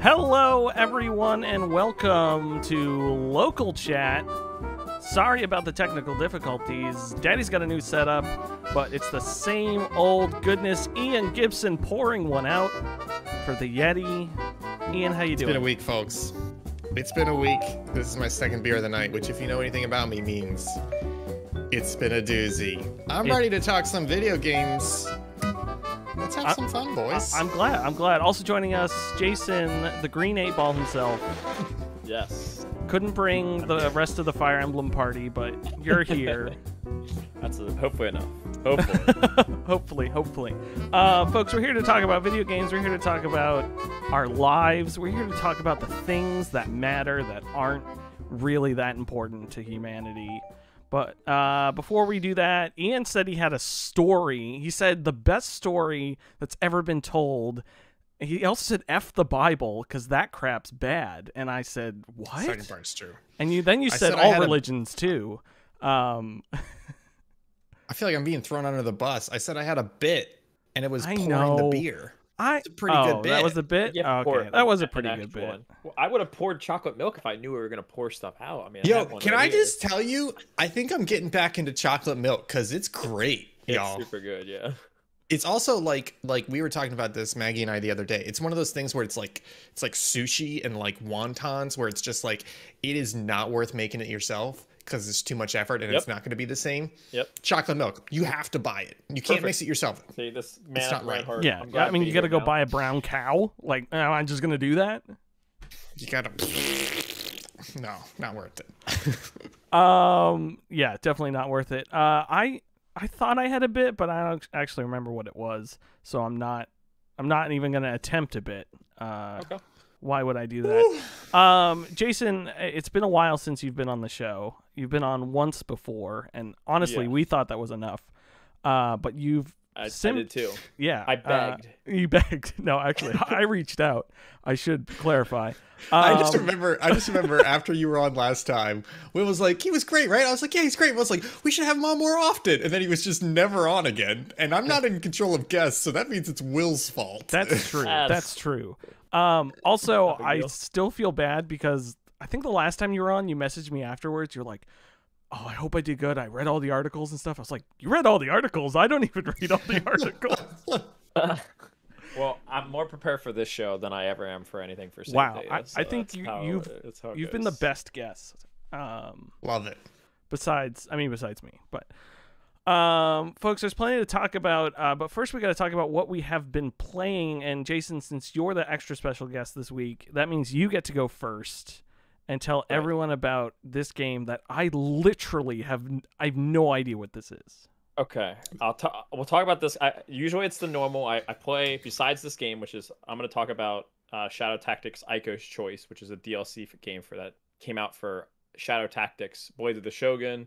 Hello, everyone, and welcome to Local Chat. Sorry about the technical difficulties. Daddy's got a new setup, but it's the same old goodness. Ian Gibson pouring one out for the Yeti. Ian, how you doing? It's been a week, folks. It's been a week. This is my second beer of the night, which, if you know anything about me, means it's been a doozy. I'm ready to talk some video games. Let's have some fun, boys. I'm glad. Also joining us, Jason, the green 8-ball himself. Yes. Couldn't bring the rest of the Fire Emblem party, but you're here. That's hopefully enough. Hopefully. hopefully. Folks, we're here to talk about video games. We're here to talk about our lives. We're here to talk about the things that matter that aren't really that important to humanity. But before we do that, Ian said he had a story. He said the best story that's ever been told. He also said F the Bible because that crap's bad. And I said, what? Second part's true. And you said all religions too. I feel like I'm being thrown under the bus. I said I had a bit and it was pouring the beer. It's a pretty good bit. That was a bit? Yeah, okay. That was a pretty good bit. Well, I would have poured chocolate milk if I knew we were going to pour stuff out. I mean, yo, can I just tell you, I think I'm getting back into chocolate milk because it's great, y'all. It's super good, yeah. It's also like we were talking about this, Maggie and I, the other day. It's one of those things where it's like sushi and like wontons where it's just like, it is not worth making it yourself because it's too much effort and it's not going to be the same. Yep. Chocolate milk, you have to buy it. You can't mix it yourself. See, this man, it's not right. Yeah, I mean, you got to go buy a brown cow. Like, oh, I'm just going to do that. You got to. No, not worth it. Yeah, definitely not worth it. I thought I had a bit, but I don't actually remember what it was, so I'm not even going to attempt a bit. Okay. Why would I do that? Jason, it's been a while since you've been on the show. You've been on once before, and honestly, we thought that was enough. But you've... I did too. Yeah. I begged. You begged. No, actually, I reached out. I should clarify. I just remember after you were on last time, Will was like, he was great, right? I was like, yeah, he's great. Will's like, we should have him on more often. And then he was just never on again. And I'm not in control of guests, so that means it's Will's fault. That's true. That's true. Also, I still feel bad because I think the last time you were on, you messaged me afterwards. You're like, oh, I hope I did good. I read all the articles and stuff. I was like, you read all the articles? I don't even read all the articles. Well, I'm more prepared for this show than I ever am for anything for safety. Wow. So I think you've been the best guest. Love it. Besides me, but... folks, there's plenty to talk about, but first we got to talk about what we have been playing. And Jason, since you're the extra special guest this week, that means you get to go first and tell everyone about this game that I literally have no idea what this is. Okay, we'll talk about this. Usually it's the normal. I play, besides this game, which is, I'm going to talk about Shadow Tactics: Aiko's Choice, which is a DLC game for that came out for Shadow Tactics: Blades of the Shogun.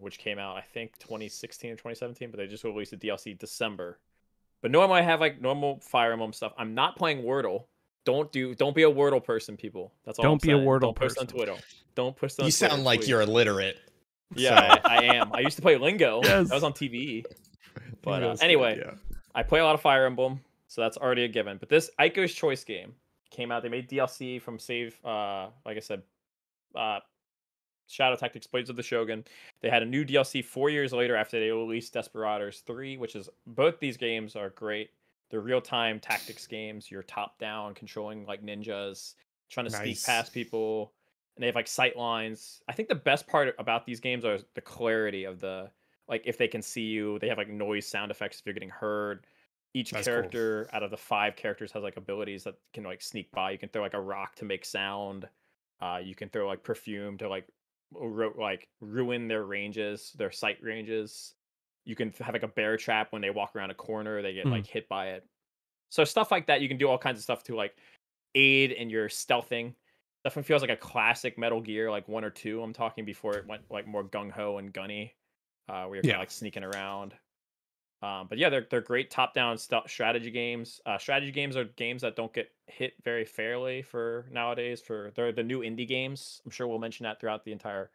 Which came out I think 2016 or 2017, but they just released a DLC December. But normally I have like normal Fire Emblem stuff. I'm not playing Wordle. Don't be a Wordle person, people. That's all. Don't be a Wordle person. Post on Twitter. Don't push on. You Twitter, sound like please. You're illiterate. Yeah, so. I am. I used to play Lingo. Yes. That was on TVE. But anyway, I play a lot of Fire Emblem, so that's already a given. But this Aiko's Choice game came out. They made DLC from Save. Like I said, Shadow Tactics: Blades of the Shogun. They had a new DLC 4 years later after they released Desperados 3, which is, both these games are great. They're real-time tactics games. You're top-down, controlling like ninjas, trying to sneak past people, and they have like sight lines. I think the best part about these games are the clarity of the, like, if they can see you, they have like noise sound effects if you're getting heard. Each character out of the 5 characters has like abilities that can like sneak by. You can throw like a rock to make sound. You can throw like perfume to like ruin their ranges, their sight ranges. You can have like a bear trap. When they walk around a corner, they get like hit by it. So stuff like that. You can do all kinds of stuff to like aid in your stealthing. Definitely feels like a classic Metal Gear, like 1 or 2. I'm talking before it went like more gung ho and gunny, where you're kind of like sneaking around. But yeah, they're great top down strategy games. Strategy games are games that don't get hit very fairly for nowadays. They're the new indie games. I'm sure we'll mention that throughout the entire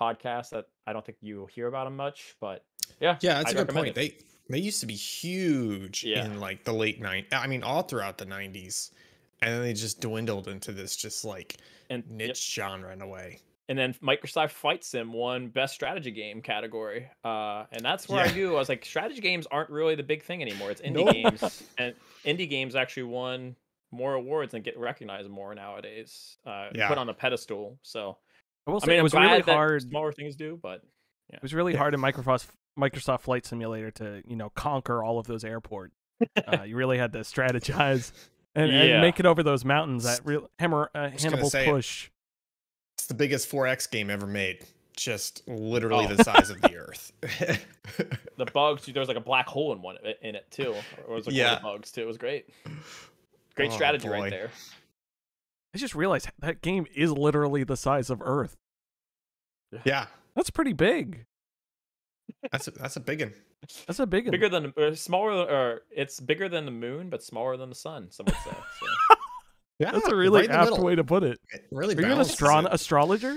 podcast. That I don't think you hear about them much, but yeah, that's a good point. They They used to be huge in like the late 90s. I mean, all throughout the 90s. And then they just dwindled into this just like niche genre in a way. And then Microsoft Flight Sim won Best Strategy Game category. And that's where I knew. I was like, strategy games aren't really the big thing anymore. It's indie games. And indie games actually won more awards and get recognized more nowadays. Put on a pedestal. So, I mean, it was really hard. Smaller things do, but it was really hard in Microsoft Flight Simulator to, you know, conquer all of those airports. You really had to strategize and make it over those mountains. That real Hannibal push. It's the biggest 4X game ever made. Just literally the size of the Earth. The bugs. There was like a black hole in it too. Or it was like one of the bugs too. It was great. Great strategy right there. I just realized that game is literally the size of Earth. Yeah, that's pretty big. That's a big one. That's a big one. Bigger than it's bigger than the moon, but smaller than the sun. Some would say. So. Yeah, that's a really apt way to put it. It really Are you an astrologer?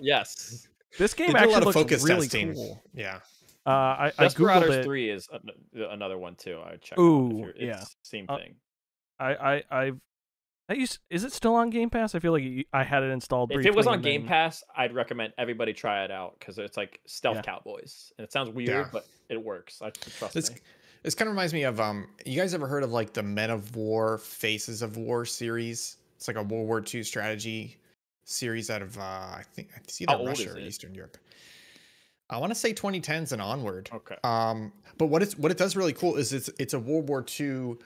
Yes. This game actually looks really cool. Yeah. I Desperados Three is another one too. I checked. Ooh, it's same thing. I used. Is it still on Game Pass? I feel like I had it installed. If it was on Game Pass, I'd recommend everybody try it out because it's like Stealth Cowboys, and it sounds weird, but it works. I trust me. This kind of reminds me of you guys ever heard of like the Men of War Faces of War series? It's like a World War II strategy series out of I think it's either Russia or Eastern Europe. I want to say 2010s and onward. Okay. But what it does really cool is it's a World War II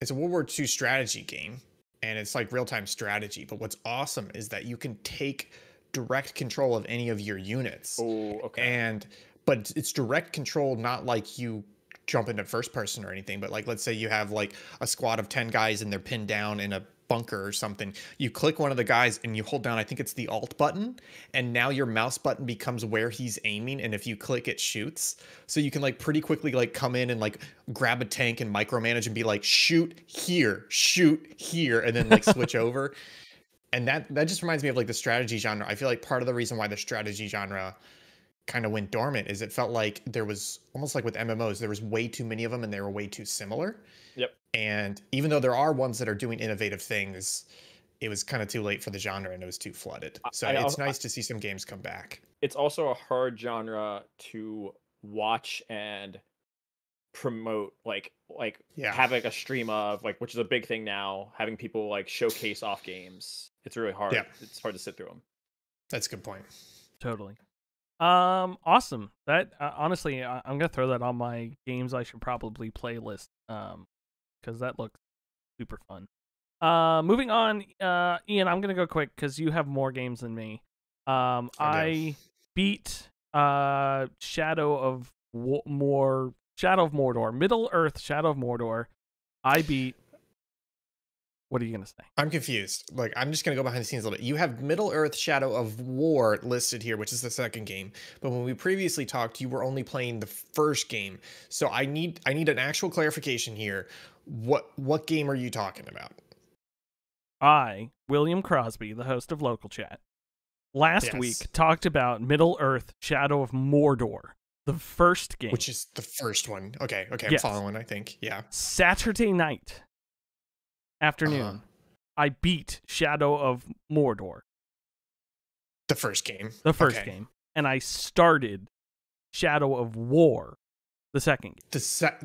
it's a World War II strategy game, and it's like real-time strategy. But what's awesome is that you can take direct control of any of your units. Oh, okay. But it's direct control, not like you jump into first person or anything. But like, let's say you have like a squad of 10 guys and they're pinned down in a bunker or something. You click one of the guys and you hold down, I think it's the Alt button, and now your mouse button becomes where he's aiming, and if you click, it shoots. So you can like pretty quickly like come in and like grab a tank and micromanage and be like, shoot here, and then like switch over. And that just reminds me of like the strategy genre. I feel like part of the reason why the strategy genre kind of went dormant is it felt like there was almost like with MMOs, there was way too many of them and they were way too similar. Yep. And even though there are ones that are doing innovative things, it was kind of too late for the genre and it was too flooded. So it's nice to see some games come back. It's also a hard genre to watch and promote, like have like a stream of, like, which is a big thing now, having people like showcase off games. It's really hard. Yeah. It's hard to sit through them. That's a good point. Totally. Awesome. That honestly, I'm gonna throw that on my games I should probably play list. Because that looks super fun. Moving on, Ian, I'm gonna go quick because you have more games than me. I beat Middle Earth Shadow of Mordor. I beat. What are you gonna say? I'm confused. Like, I'm just gonna go behind the scenes a little bit. You have Middle Earth Shadow of War listed here, which is the second game. But when we previously talked, you were only playing the first game. So I need an actual clarification here. What game are you talking about? I, William Crosby, the host of Local Chat, last week talked about Middle Earth Shadow of Mordor, the first game. Which is the first one. Okay, I'm following, I think. Yeah. Saturday night. Afternoon, I beat Shadow of Mordor, the first game. And I started Shadow of War, the second game.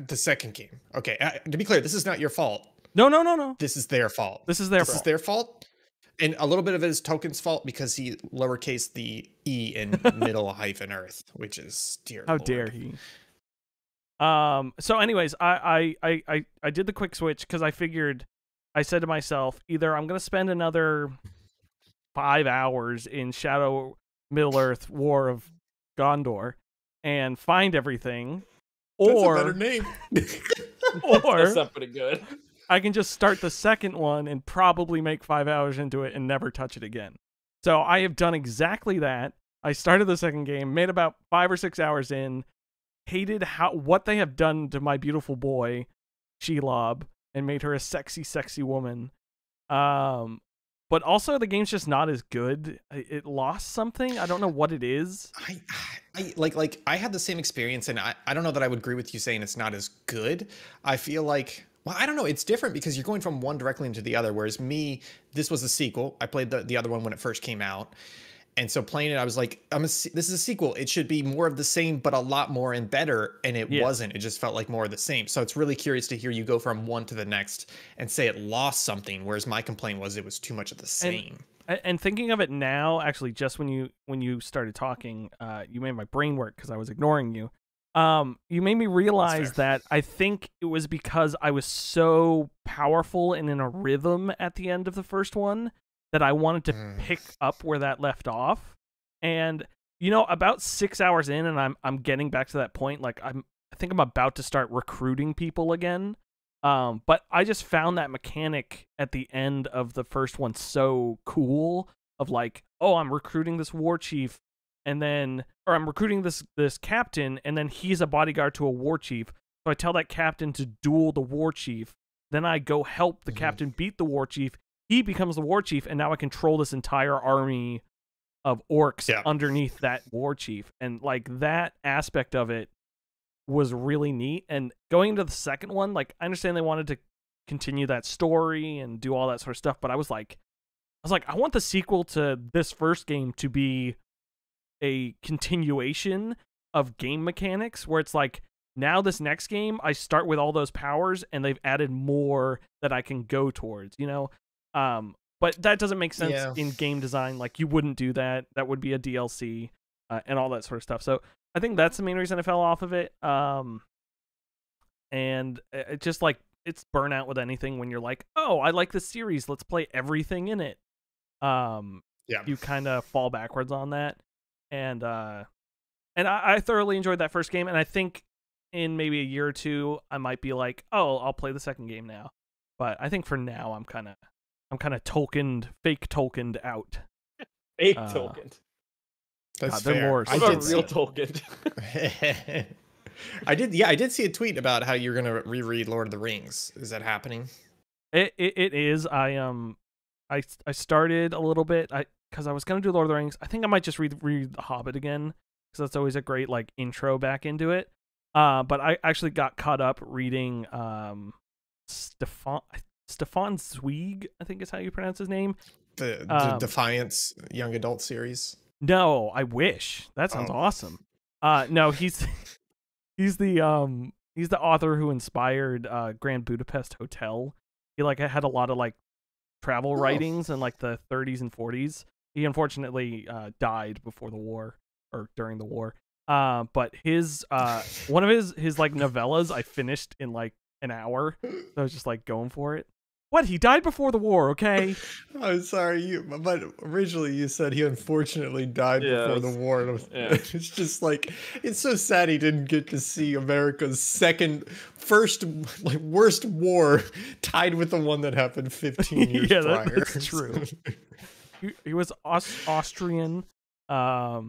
The second game. Okay, to be clear, this is not your fault. No. This is their fault. This is their fault. And a little bit of it is Token's fault because he lowercased the e in middle hyphen earth, which is dear Lord. How dare he. So, anyways, I did the quick switch because I figured. I said to myself, either I'm going to spend another 5 hours in Shadow Middle-earth War of Gondor and find everything, or that's a better name. Or that's not pretty good. I can just start the second one and probably make 5 hours into it and never touch it again. So I have done exactly that. I started the second game, made about 5 or 6 hours in, hated what they have done to my beautiful boy, Shelob, and made her a sexy woman. But also, the game's just not as good. It lost something. I don't know what it is. I had the same experience, and I don't know that I would agree with you saying it's not as good. I feel like, well, I don't know. It's different because you're going from one directly into the other, whereas me, this was a sequel. I played the other one when it first came out. And so playing it, I was like, this is a sequel. It should be more of the same, but a lot more and better. And it wasn't. It just felt like more of the same. So it's really curious to hear you go from one to the next and say it lost something, whereas my complaint was it was too much of the same. And thinking of it now, actually, just when you started talking, you made my brain work because I was ignoring you. You made me realize that I think it was because I was so powerful and in a rhythm at the end of the first one that I wanted to pick up where that left off. And, you know, about 6 hours in, and I'm getting back to that point. Like, I think I'm about to start recruiting people again. But I just found that mechanic at the end of the first one so cool of like, oh, I'm recruiting this war chief, and then, or I'm recruiting this captain, and then he's a bodyguard to a war chief. So I tell that captain to duel the war chief. Then I go help the captain beat the war chief. He becomes the war chief, and now I control this entire army of orcs underneath that war chief. And like that aspect of it was really neat. And going into the second one, like I understand they wanted to continue that story and do all that sort of stuff, but I was like, I want the sequel to this first game to be a continuation of game mechanics where it's like, now this next game, I start with all those powers and they've added more that I can go towards, you know? But that doesn't make sense in game design. Like you wouldn't do that. That would be a DLC and all that sort of stuff. So I think that's the main reason I fell off of it. And it just like it's burnout with anything when you're like, oh, I like this series. Let's play everything in it. You kind of fall backwards on that. And I thoroughly enjoyed that first game. And I think in maybe a year or two, I might be like, oh, I'll play the second game now. But I think for now, I'm kind of fake Tolkien'd out. Fake Tolkien'd. That's fair. Worse. I did real Tolkien'd. I did see a tweet about how you're gonna reread Lord of the Rings. Is that happening? It is. I started a little bit. Because I was gonna do Lord of the Rings. I think I might just read The Hobbit again because that's always a great like intro back into it. But I actually got caught up reading Stefan Zweig, I think is how you pronounce his name. The Defiance young adult series. No, I wish. That sounds awesome. No, he's the author who inspired Grand Budapest Hotel. He like had a lot of like travel writings in like the 30s and 40s. He unfortunately died before the war or during the war. But his one of his like novellas I finished in like an hour. So I was just like going for it. What? He died before the war, okay? I'm sorry, but originally you said he unfortunately died before the war. It's just like, it's so sad he didn't get to see America's first, like, worst war tied with the one that happened 15 years prior. Yeah, that's true. He was Austrian. Yeah,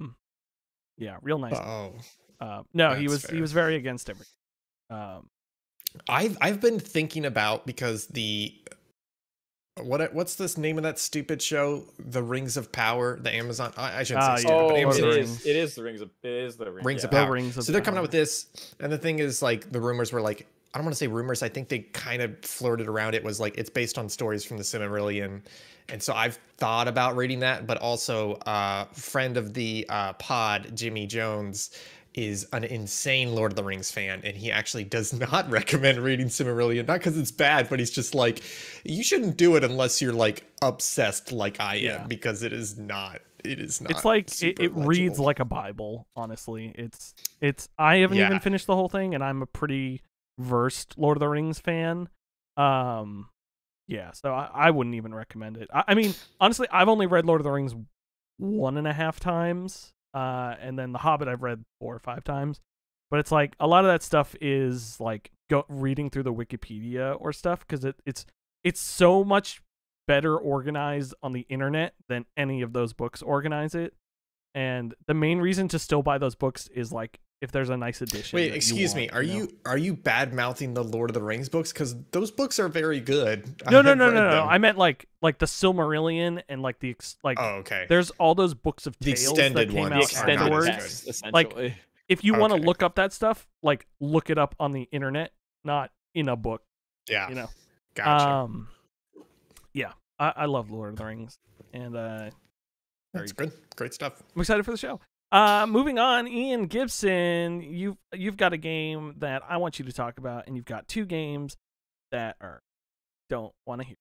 real nice. Oh, no, he was very against everything. I've been thinking about, because what's this name of that stupid show, The Rings of Power, the Amazon I should say stupid, but Amazon it is the Rings of Power. So they're coming out with this, and the thing is, like, the rumors were like, I don't want to say rumors, I think they kind of flirted around it, was like it's based on stories from the Silmarillion. And so I've thought about reading that, but also friend of the pod, Jimmy Jones, is an insane Lord of the Rings fan, and he actually does not recommend reading Silmarillion, not because it's bad, but he's just like, you shouldn't do it unless you're like obsessed like I am, because it is not. It's like it reads like a Bible, honestly. It's I haven't even finished the whole thing, and I'm a pretty versed Lord of the Rings fan. So I wouldn't even recommend it. I mean, honestly, I've only read Lord of the Rings 1.5 times. And then The Hobbit I've read 4 or 5 times, but it's like a lot of that stuff is like reading through the Wikipedia or stuff, because it's so much better organized on the internet than any of those books organize it. And the main reason to still buy those books is like if there's a nice edition. Wait, excuse me. Are you bad mouthing the Lord of the Rings books? Because those books are very good. No. I meant like the Silmarillion and like the Oh, okay. There's all those books of tales that came out afterwards. Like if you want to look up that stuff, like look it up on the internet, not in a book. Yeah. You know. Gotcha. Yeah, I love Lord of the Rings, and that's good. Great stuff. I'm excited for the show. Moving on, Ian Gibson, you've got a game that I want you to talk about, and you've got two games that are don't want to hear.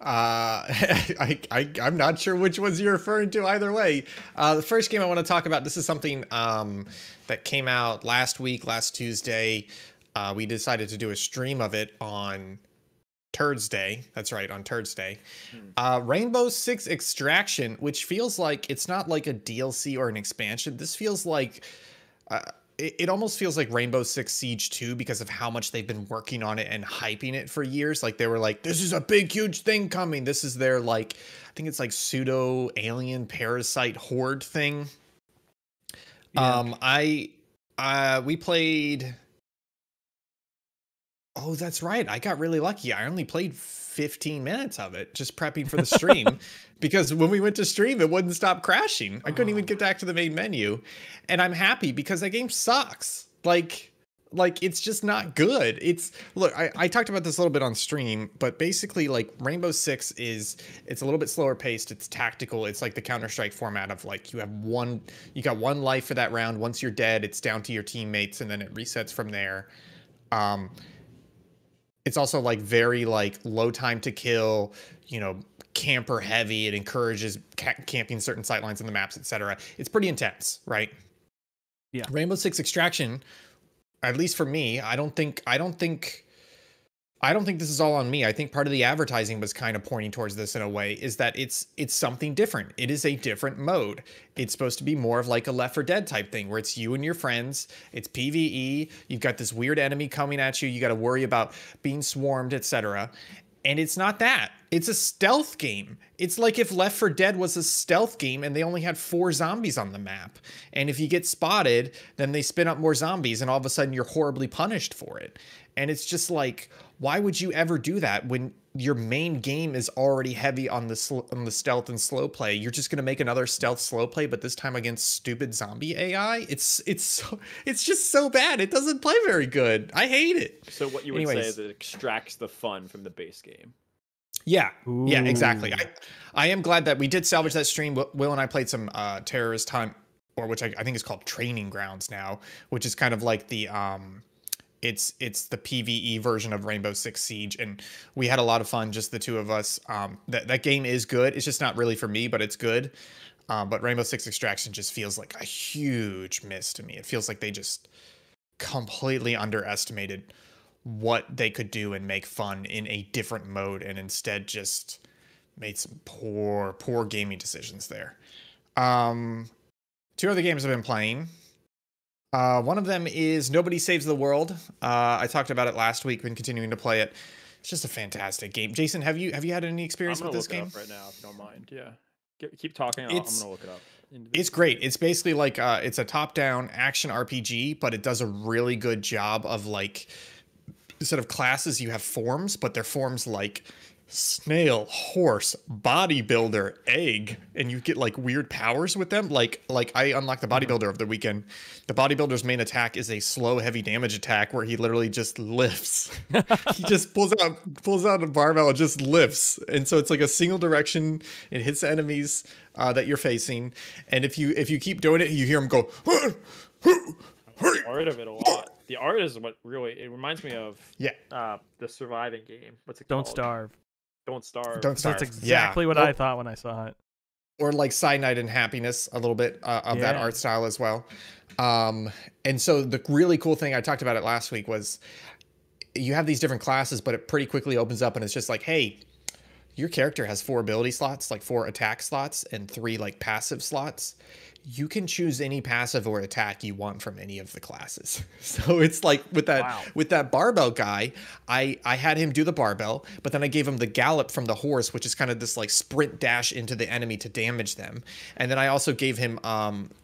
I'm not sure which ones you're referring to either way. The first game I want to talk about, this is something that came out last week, last Tuesday. We decided to do a stream of it on Thursday. That's right, on Thursday. Rainbow Six Extraction, which feels like it's not like a DLC or an expansion. This feels like it almost feels like Rainbow Six Siege 2 because of how much they've been working on it and hyping it for years. Like they were like, this is a big, huge thing coming. This is their like, I think it's like pseudo alien parasite horde thing. Yeah. We played. Oh, that's right. I got really lucky. I only played 15 minutes of it, just prepping for the stream, because when we went to stream, it wouldn't stop crashing. I couldn't even get back to the main menu, and I'm happy because that game sucks. Like it's just not good. It's look, I talked about this a little bit on stream, but basically, like Rainbow Six it's a little bit slower paced. It's tactical. It's like the Counter-Strike format of like you got one life for that round. Once you're dead, it's down to your teammates, and then it resets from there. It's also like very like low time to kill, you know, camper heavy. It encourages camping certain sightlines in the maps, etc. It's pretty intense, right? Yeah. Rainbow Six Extraction, at least for me, I don't think this is all on me. I think part of the advertising was kind of pointing towards this in a way, is that it's something different. It is a different mode. It's supposed to be more of like a Left 4 Dead type thing where it's you and your friends. It's PvE. You've got this weird enemy coming at you. You got to worry about being swarmed, etc. And it's not that. It's a stealth game. It's like if Left 4 Dead was a stealth game and they only had 4 zombies on the map. And if you get spotted, then they spin up more zombies and all of a sudden you're horribly punished for it. And it's just like, why would you ever do that when your main game is already heavy on the stealth and slow play? You're just going to make another stealth slow play, but this time against stupid zombie AI? It's just so bad. It doesn't play very good. I hate it. So what you would say is it extracts the fun from the base game. Yeah. Ooh. Yeah, exactly. I am glad that we did salvage that stream. Will and I played some Terrorist Hunt, or which I think is called Training Grounds now, which is kind of like the it's the PvE version of Rainbow Six Siege, and we had a lot of fun, just the two of us. That game is good. It's just not really for me, but it's good. But Rainbow Six Extraction just feels like a huge miss to me. It feels like they just completely underestimated what they could do and make fun in a different mode, and instead just made some poor gaming decisions there. Two other games I've been playing. One of them is Nobody Saves the World. I talked about it last week. Been continuing to play it. It's just a fantastic game. Jason, have you had any experience with this game? I'm gonna look it up right now, if you don't mind. Yeah, keep talking. I'm gonna look it up. It's great. It's basically like it's a top-down action RPG, but it does a really good job of like instead of classes, you have forms, but they're forms like snail, horse, bodybuilder, egg, and you get like weird powers with them. Like I unlocked the bodybuilder over the weekend. The bodybuilder's main attack is a slow, heavy damage attack where he literally just lifts. He just pulls out a barbell and just lifts. And so it's like a single direction. It hits the enemies that you're facing, and if you keep doing it, you hear him go. The art of it a lot. The art is what really it reminds me of. Yeah. The surviving game. What's it called? Don't Starve. Don't Starve. Don't Starve. That's exactly what I thought when I saw it. Or like Cyanide and Happiness, a little bit of that art style as well. And so the really cool thing, I talked about it last week, was you have these different classes, but it pretty quickly opens up and it's just like, hey, your character has 4 ability slots, like 4 attack slots and 3 like passive slots. you can choose any passive or attack you want from any of the classes. So it's like with that, wow, with that barbell guy, I had him do the barbell, but then I gave him the gallop from the horse, which is kind of this like sprint dash into the enemy to damage them. And then I also gave him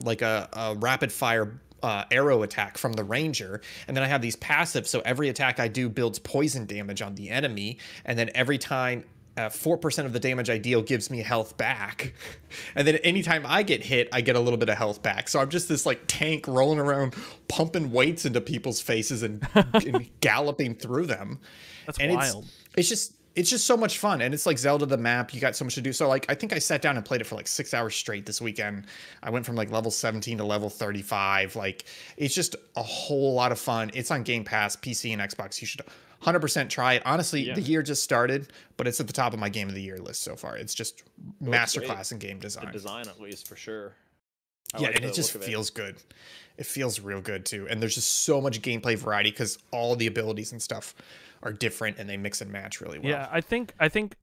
like a rapid fire arrow attack from the ranger. And then I have these passives. So every attack I do builds poison damage on the enemy. And then every time 4% of the damage I deal gives me health back. And then anytime I get hit, I get a little bit of health back. So I'm just this like tank rolling around, pumping weights into people's faces and, and galloping through them. That's and wild. It's just so much fun. And it's like Zelda the map. You got so much to do. So like, I think I sat down and played it for like 6 hours straight this weekend. I went from like level 17 to level 35. Like, it's just a whole lot of fun. It's on Game Pass, PC and Xbox. You should 100% try it. Honestly, yeah, the year just started, but it's at the top of my game of the year list so far. It's just masterclass in game design. The design, at least, for sure. Yeah, and it just feels good. It feels real good, too. And there's just so much gameplay variety because all the abilities and stuff are different, and they mix and match really well. Yeah, I think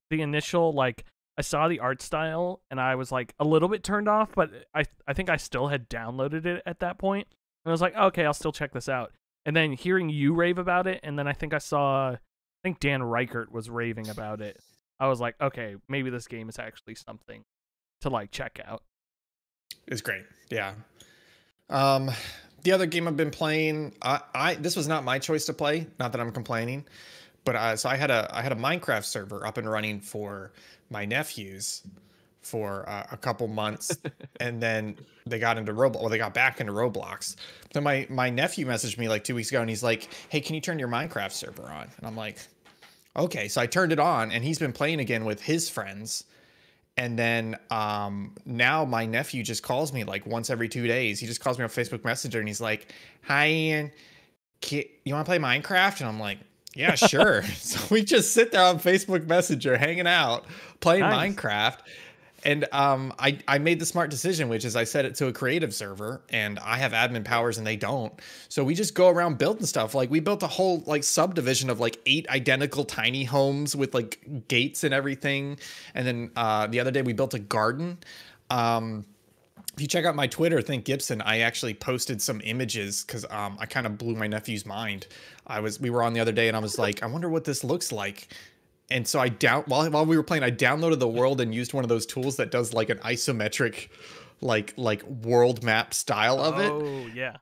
the initial, like, I saw the art style, and I was, like, a little bit turned off, but I think I still had downloaded it at that point. And I was like, oh, okay, I'll still check this out. And then hearing you rave about it, and then I think Dan Reichert was raving about it. I was like, okay, maybe this game is actually something to like check out. It's great, yeah. The other game I've been playing, this was not my choice to play. Not that I'm complaining, but so I had a Minecraft server up and running for my nephews for a couple months, and then they got into Roblox. Well, they got back into Roblox. Then my nephew messaged me like 2 weeks ago, and he's like, hey, can you turn your Minecraft server on? And I'm like, okay. So I turned it on, and he's been playing again with his friends. And then now my nephew just calls me like once every 2 days. He just calls me on Facebook Messenger, and he's like, hi, Ian, you want to play Minecraft? And I'm like, yeah, sure. So we just sit there on Facebook Messenger hanging out, playing nice Minecraft. And I made the smart decision, which is I set it to a creative server, and I have admin powers and they don't. So we just go around building stuff. Like we built a whole like subdivision of like 8 identical tiny homes with like gates and everything. And then the other day we built a garden. If you check out my Twitter, Think Gibson, I actually posted some images because I kind of blew my nephew's mind. We were on the other day, and I was like, I wonder what this looks like. And so while we were playing, I downloaded the world and used one of those tools that does like an isometric, like world map style of it. Oh yeah.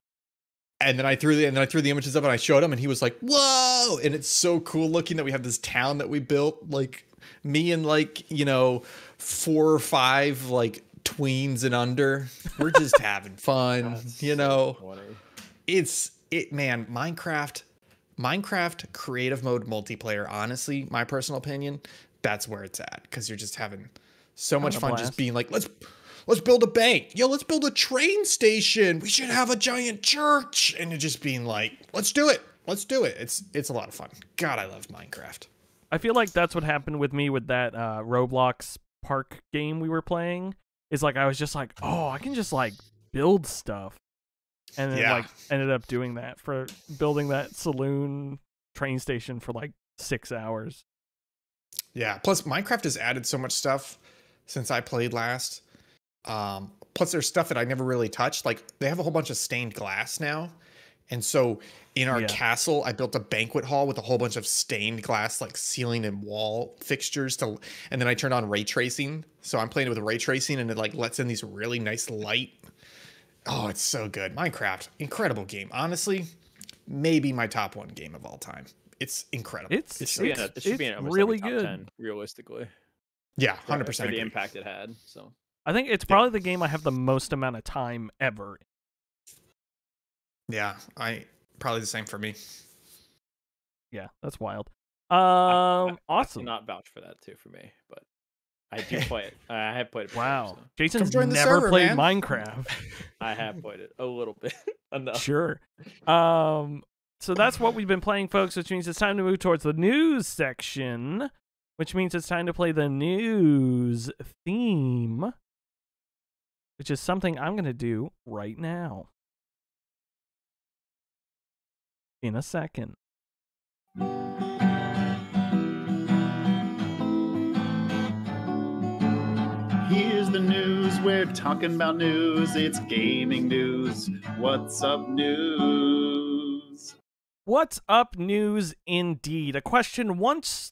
And then I threw the images up, and I showed him, and he was like, "Whoa!" And it's so cool looking that we have this town that we built. Like me and like, you know, 4 or 5 like tweens and under. We're just having fun, that's you know. So funny. Man, Minecraft creative mode multiplayer, honestly, my personal opinion, that's where it's at, because you're just having so much fun just being like, let's build a bank. Yo, let's build a train station. We should have a giant church. And you're just being like, let's do it. Let's do it. It's a lot of fun. God, I love Minecraft. I feel like that's what happened with me with that Roblox park game we were playing. Is like I was just like, oh, I can just like build stuff. And then, yeah, like, ended up doing that for building that saloon train station for like 6 hours. Yeah. Plus, Minecraft has added so much stuff since I played last. Plus, there's stuff that I never really touched. Like, they have a whole bunch of stained glass now. And so in our castle, I built a banquet hall with a whole bunch of stained glass, like ceiling and wall fixtures. And then I turned on ray tracing. So I'm playing it with ray tracing, and it like lets in these really nice light. Oh, it's so good. Minecraft, incredible game. Honestly, maybe my top 1 game of all time. It's incredible. It should be in really good, 10, realistically. Yeah, 100%. For the impact it had. So I think it's probably the game I have the most amount of time ever. Yeah, I probably the same for me. Yeah, that's wild. Awesome. I cannot vouch for that too for me, but I do play it. I have played it. Wow. So. Jason's never played Minecraft. I have played it a little bit. Enough. Sure. So that's what we've been playing, folks, which means it's time to move towards the news section, which means it's time to play the news theme, which is something I'm going to do right now. In a second. the news, we're talking about news, it's gaming news. What's up, news? What's up, news, indeed. A question once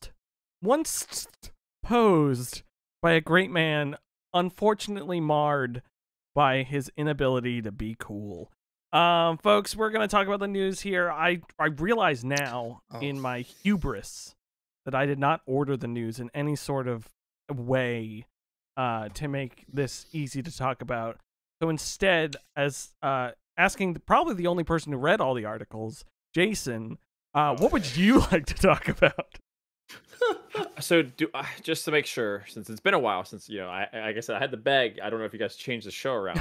posed by a great man, unfortunately marred by his inability to be cool. Folks, we're going to talk about the news here. I realize now in my hubris that I did not order the news in any sort of way to make this easy to talk about. So instead, as asking probably the only person who read all the articles, Jason, what would you like to talk about? So just to make sure, since it's been a while since, you know, like I said, I had the bag. I don't know if you guys changed the show around.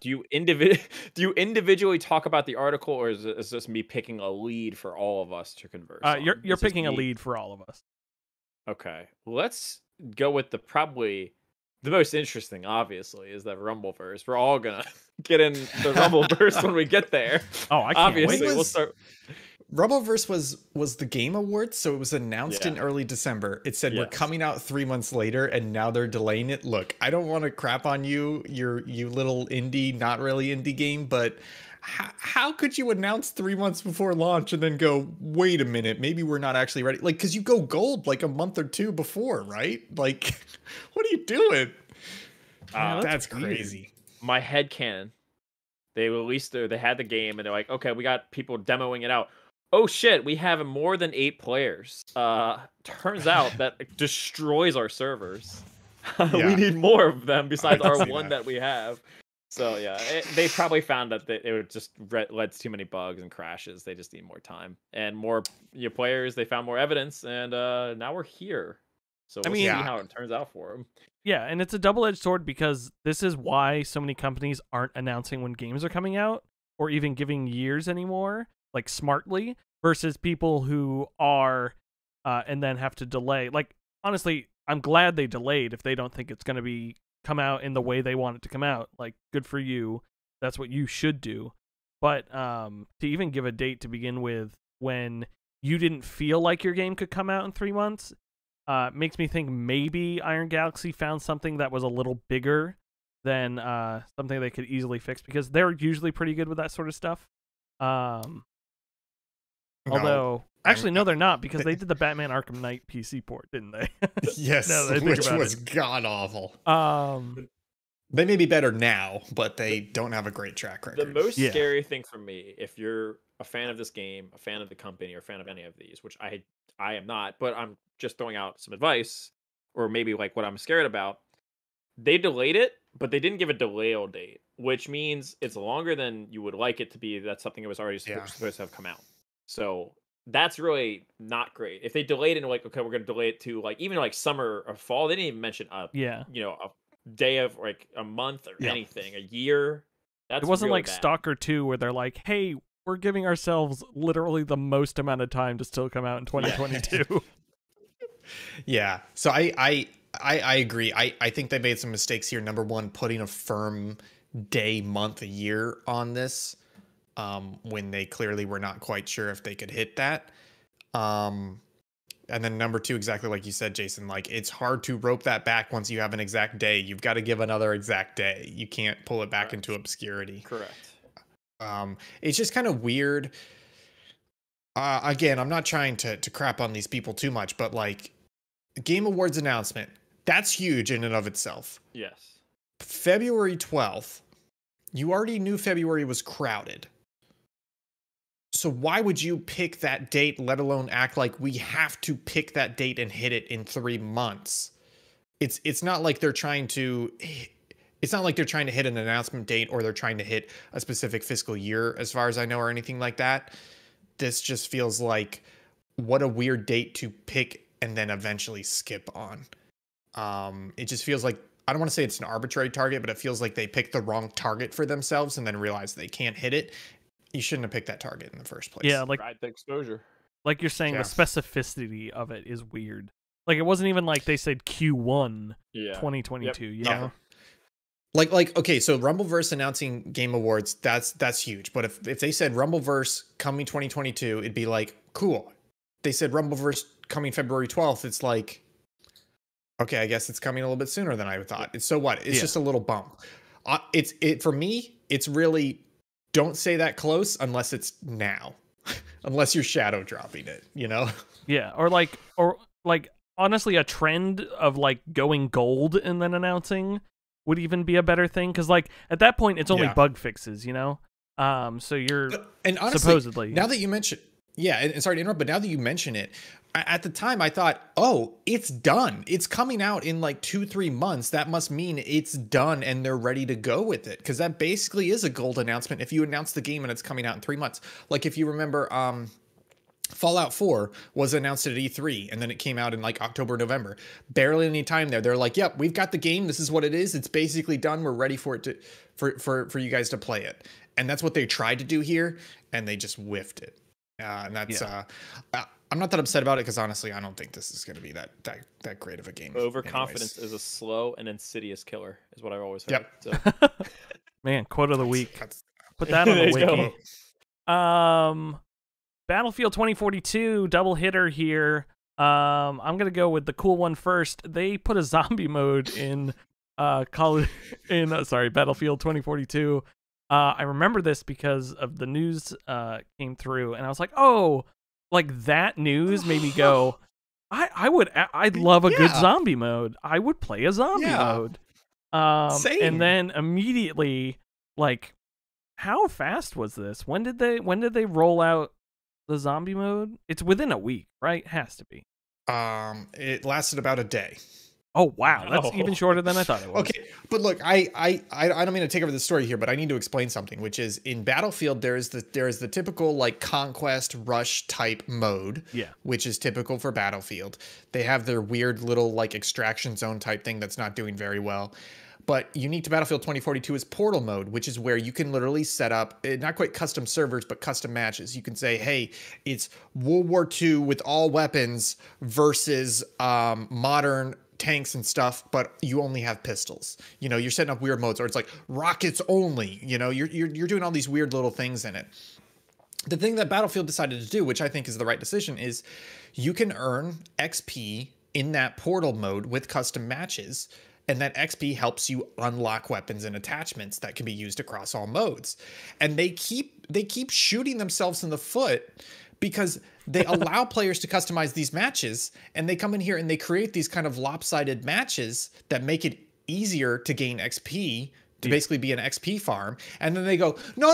Do you individually talk about the article, or is this me picking a lead for all of us to converse? You're picking a lead for all of us. Okay, let's go with the probably the most interesting. Obviously, is that Rumbleverse. We're all gonna get in the Rumbleverse when we get there. Oh, I can't obviously wait. We'll start. Rumbleverse was the Game Awards, so it was announced in early December. It said we're coming out 3 months later, and now they're delaying it. Look, I don't want to crap on you, you little indie, not really indie game, but how could you announce 3 months before launch and then go, wait a minute, maybe we're not actually ready? Like, because you go gold like a month or two before, right? Like, what are you doing? That's crazy. My head canon. They released they had the game, and they're like, okay, we got people demoing it out. Oh shit, we have more than 8 players. Turns out that destroys our servers. We need more of them besides our one that we have. So yeah, they probably found that it just led to too many bugs and crashes. They just need more time and more players. They found more evidence, and now we're here. So we'll see how it turns out for them. Yeah, and it's a double-edged sword because this is why so many companies aren't announcing when games are coming out or even giving years anymore. Like smartly versus people who are and then have to delay. Like, honestly, I'm glad they delayed if they don't think it's going to be come out in the way they want it to come out. Like, good for you. That's what you should do. But to even give a date to begin with when you didn't feel like your game could come out in 3 months makes me think maybe Iron Galaxy found something that was a little bigger than something they could easily fix because they're usually pretty good with that sort of stuff. Although, actually, no, they're not because they did the Batman Arkham Knight PC port, didn't they? Yes, which was god awful. They may be better now, but they don't have a great track record. The most scary thing for me, if you're a fan of this game, a fan of the company, or a fan of any of these, which I am not, but I'm just throwing out some advice, or maybe like what I'm scared about. They delayed it, but they didn't give a delay all date, which means it's longer than you would like it to be. That's something that was already supposed to have come out. So that's really not great. If they delayed it and like, okay, we're going to delay it to like even like summer or fall, they didn't even mention a day of like a month or anything, a year. It wasn't like bad. Stalker 2 where they're like, hey, we're giving ourselves literally the most amount of time to still come out in 2022. Yeah. So I agree. I think they made some mistakes here. Number one, putting a firm day, month, a year on this. When they clearly were not quite sure if they could hit that. And then number two, exactly like you said, Jason, like it's hard to rope that back once you have an exact day. You've got to give another exact day. You can't pull it back into obscurity. Correct. It's just kind of weird. Again, I'm not trying to crap on these people too much, but like Game Awards announcement, that's huge in and of itself. Yes. February 12th, you already knew February was crowded. So why would you pick that date, let alone act like we have to pick that date and hit it in 3 months? It's not like they're trying to hit an announcement date or they're trying to hit a specific fiscal year as far as I know or anything like that. This just feels like what a weird date to pick and then eventually skip on. It just feels like I don't want to say it's an arbitrary target, but it feels like they picked the wrong target for themselves and then realized they can't hit it. You shouldn't have picked that target in the first place. Yeah, like the exposure. Like you're saying, the specificity of it is weird. Like it wasn't even like they said Q1 2022. Yep. Yeah. Like okay, so Rumbleverse announcing Game Awards, that's huge. But if they said Rumbleverse coming 2022, it'd be like, cool. They said Rumbleverse coming February 12th, it's like okay, I guess it's coming a little bit sooner than I thought. So what? It's just a little bump. For me, it's really don't say that close unless it's now, unless you're shadow dropping it, you know? Yeah. Or like, honestly, a trend of like going gold and then announcing would even be a better thing. Cause like at that point it's only bug fixes, you know? So you're and honestly, supposedly now that you mention, and sorry to interrupt, but now that you mention it, at the time I thought, oh, it's done. It's coming out in like 2-3 months. That must mean it's done and they're ready to go with it. Cause that basically is a gold announcement. If you announce the game and it's coming out in 3 months, like if you remember, Fallout 4 was announced at E3 and then it came out in like October, November, barely any time there. They're like, yep, we've got the game. This is what it is. It's basically done. We're ready for it to, for you guys to play it. And that's what they tried to do here. And they just whiffed it. And that's, I'm not that upset about it because honestly, I don't think this is going to be that great of a game. Overconfidence is a slow and insidious killer is what I've always heard. Yep. So. Man, quote of the week. Put that on the wiki. Battlefield 2042 double hitter here. I'm gonna go with the cool one first. They put a zombie mode in Battlefield 2042. I remember this because of the news came through, and I was like, oh, like that news made me go, I'd love a good zombie mode. I would play a zombie mode. Same. And then immediately, like, how fast was this? When did they roll out the zombie mode? It's within a week, right? Has to be. It lasted about a day. Oh wow, that's even shorter than I thought it was. Okay, but look, I don't mean to take over the story here, but I need to explain something, which is in Battlefield there is the typical like conquest rush type mode, which is typical for Battlefield. They have their weird little like extraction zone type thing that's not doing very well. But unique to Battlefield 2042 is Portal mode, which is where you can literally set up, not quite custom servers, but custom matches. You can say, hey, it's World War II with all weapons versus modern tanks and stuff, but you only have pistols. You know, you're setting up weird modes, or it's like rockets only. You know, you're doing all these weird little things in it. The thing that Battlefield decided to do, which I think is the right decision, is you can earn XP in that Portal mode with custom matches. And that XP helps you unlock weapons and attachments that can be used across all modes. And they keep shooting themselves in the foot because they allow players to customize these matches. And they come in here and they create these kind of lopsided matches that make it easier to gain XP, to basically be an XP farm. And then they go, no,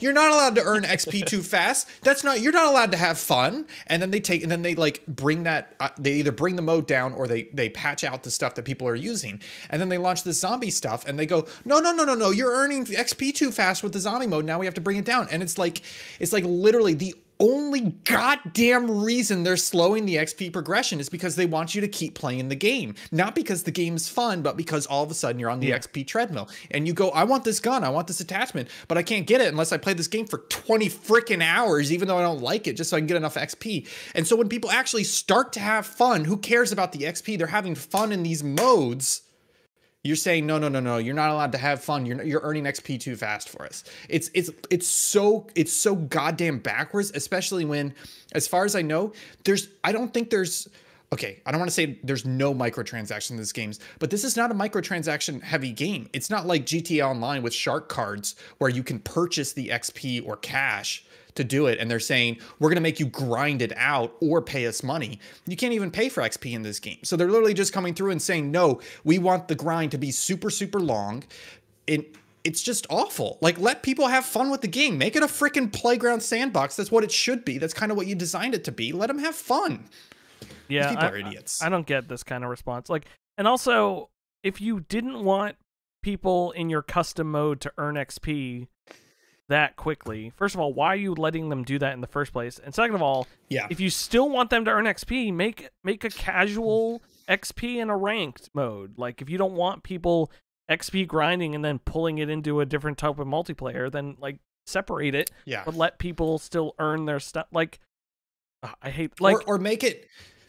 you're not allowed to earn XP too fast. That's not, you're not allowed to have fun. And then they like bring that, they either bring the mode down or they patch out the stuff that people are using. And then they launch the zombie stuff and they go, no, you're earning XP too fast with the zombie mode. Now we have to bring it down. And it's like literally the only goddamn reason they're slowing the XP progression is because they want you to keep playing the game. Not because the game's fun, but because all of a sudden you're on the XP treadmill and you go, I want this gun, I want this attachment, but I can't get it unless I play this game for 20 freaking hours, even though I don't like it, just so I can get enough XP. And so when people actually start to have fun, who cares about the XP? They're having fun in these modes. You're saying, no, you're not allowed to have fun. You're earning XP too fast for us. It's so goddamn backwards, especially when, as far as I know, I don't want to say there's no microtransaction in these games, but this is not a microtransaction heavy game. It's not like GTA Online with shark cards where you can purchase the XP or cash to do it. And they're saying, we're going to make you grind it out or pay us money. You can't even pay for XP in this game. So they're literally just coming through and saying, no, we want the grind to be super, super long. It's just awful. Like, let people have fun with the game. Make it a freaking playground sandbox. That's what it should be. That's kind of what you designed it to be. Let them have fun. Yeah. These people are idiots. I don't get this kind of response. Like, and also if you didn't want people in your custom mode to earn XP that quickly, first of all, why are you letting them do that in the first place? And second of all, if you still want them to earn XP, make a casual XP in a ranked mode. Like, if you don't want people XP grinding and then pulling it into a different type of multiplayer, then like separate it, but let people still earn their stuff. Like, I hate, like, or make it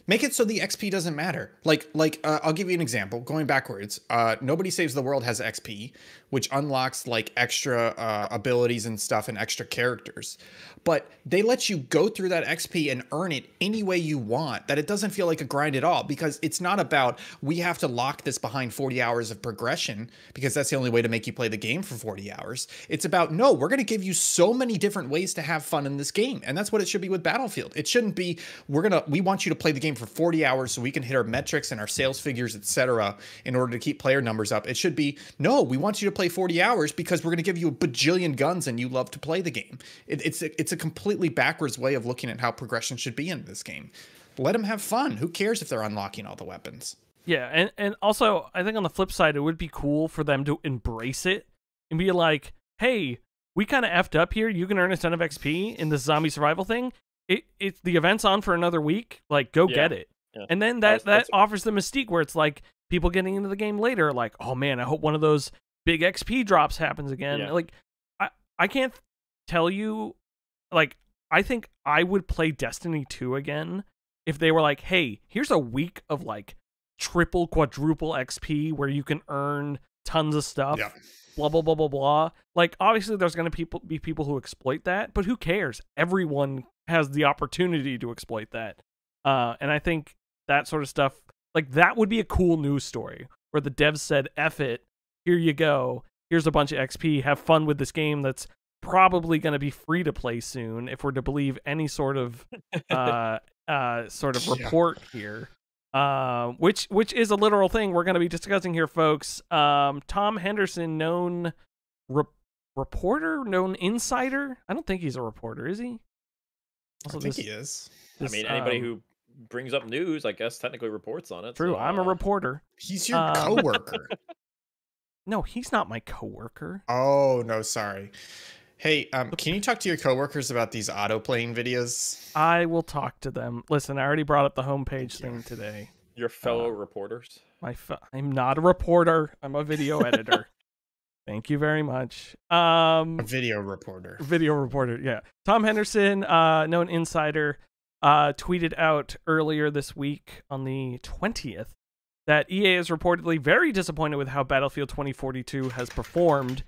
Make it so the XP doesn't matter. Like I'll give you an example. Going backwards, Nobody Saves the World has XP, which unlocks like extra abilities and stuff and extra characters. But they let you go through that XP and earn it any way you want, that it doesn't feel like a grind at all, because it's not about we have to lock this behind 40 hours of progression because that's the only way to make you play the game for 40 hours. It's about, no, we're going to give you so many different ways to have fun in this game. And that's what it should be with Battlefield. It shouldn't be, we want you to play the game for 40 hours so we can hit our metrics and our sales figures, etc., in order to keep player numbers up. It should be, no, we want you to play 40 hours because we're going to give you a bajillion guns and you love to play the game. It's a completely backwards way of looking at how progression should be in this game. Let them have fun. Who cares if they're unlocking all the weapons? Yeah, and also, I think on the flip side, it would be cool for them to embrace it and be like, hey, we kind of effed up here. You can earn a ton of XP in this zombie survival thing. It's the event's on for another week. Like, go get it. Yeah. And then that offers the mystique where it's like people getting into the game later are like, oh man, I hope one of those big XP drops happens again. Yeah. Like, I can't tell you, like, I think I would play Destiny 2 again if they were like, hey, here's a week of like triple, quadruple XP where you can earn tons of stuff. Yeah. Blah, blah, blah, blah, blah. Like, obviously there's going to be people who exploit that, but who cares? Everyone has the opportunity to exploit that. And I think that sort of stuff, like, that would be a cool news story where the devs said, F it, here you go. Here's a bunch of XP. Have fun with this game that's probably going to be free to play soon if we're to believe any sort of report here. Which is a literal thing we're going to be discussing here, folks. Tom Henderson, known reporter, known insider. I don't think he's a reporter, is he? Also, I think he is. I mean, anybody who brings up news, I guess, technically reports on it. True. So, I'm a reporter. He's your coworker. No, he's not my coworker. Oh, no, sorry. Hey, can you talk to your coworkers about these auto-playing videos? I will talk to them. Listen, I already brought up the homepage thing today. Your fellow reporters? I'm not a reporter. I'm a video editor. Thank you very much. A video reporter. Video reporter, yeah. Tom Henderson, known insider, tweeted out earlier this week on the 20th that EA is reportedly very disappointed with how Battlefield 2042 has performed.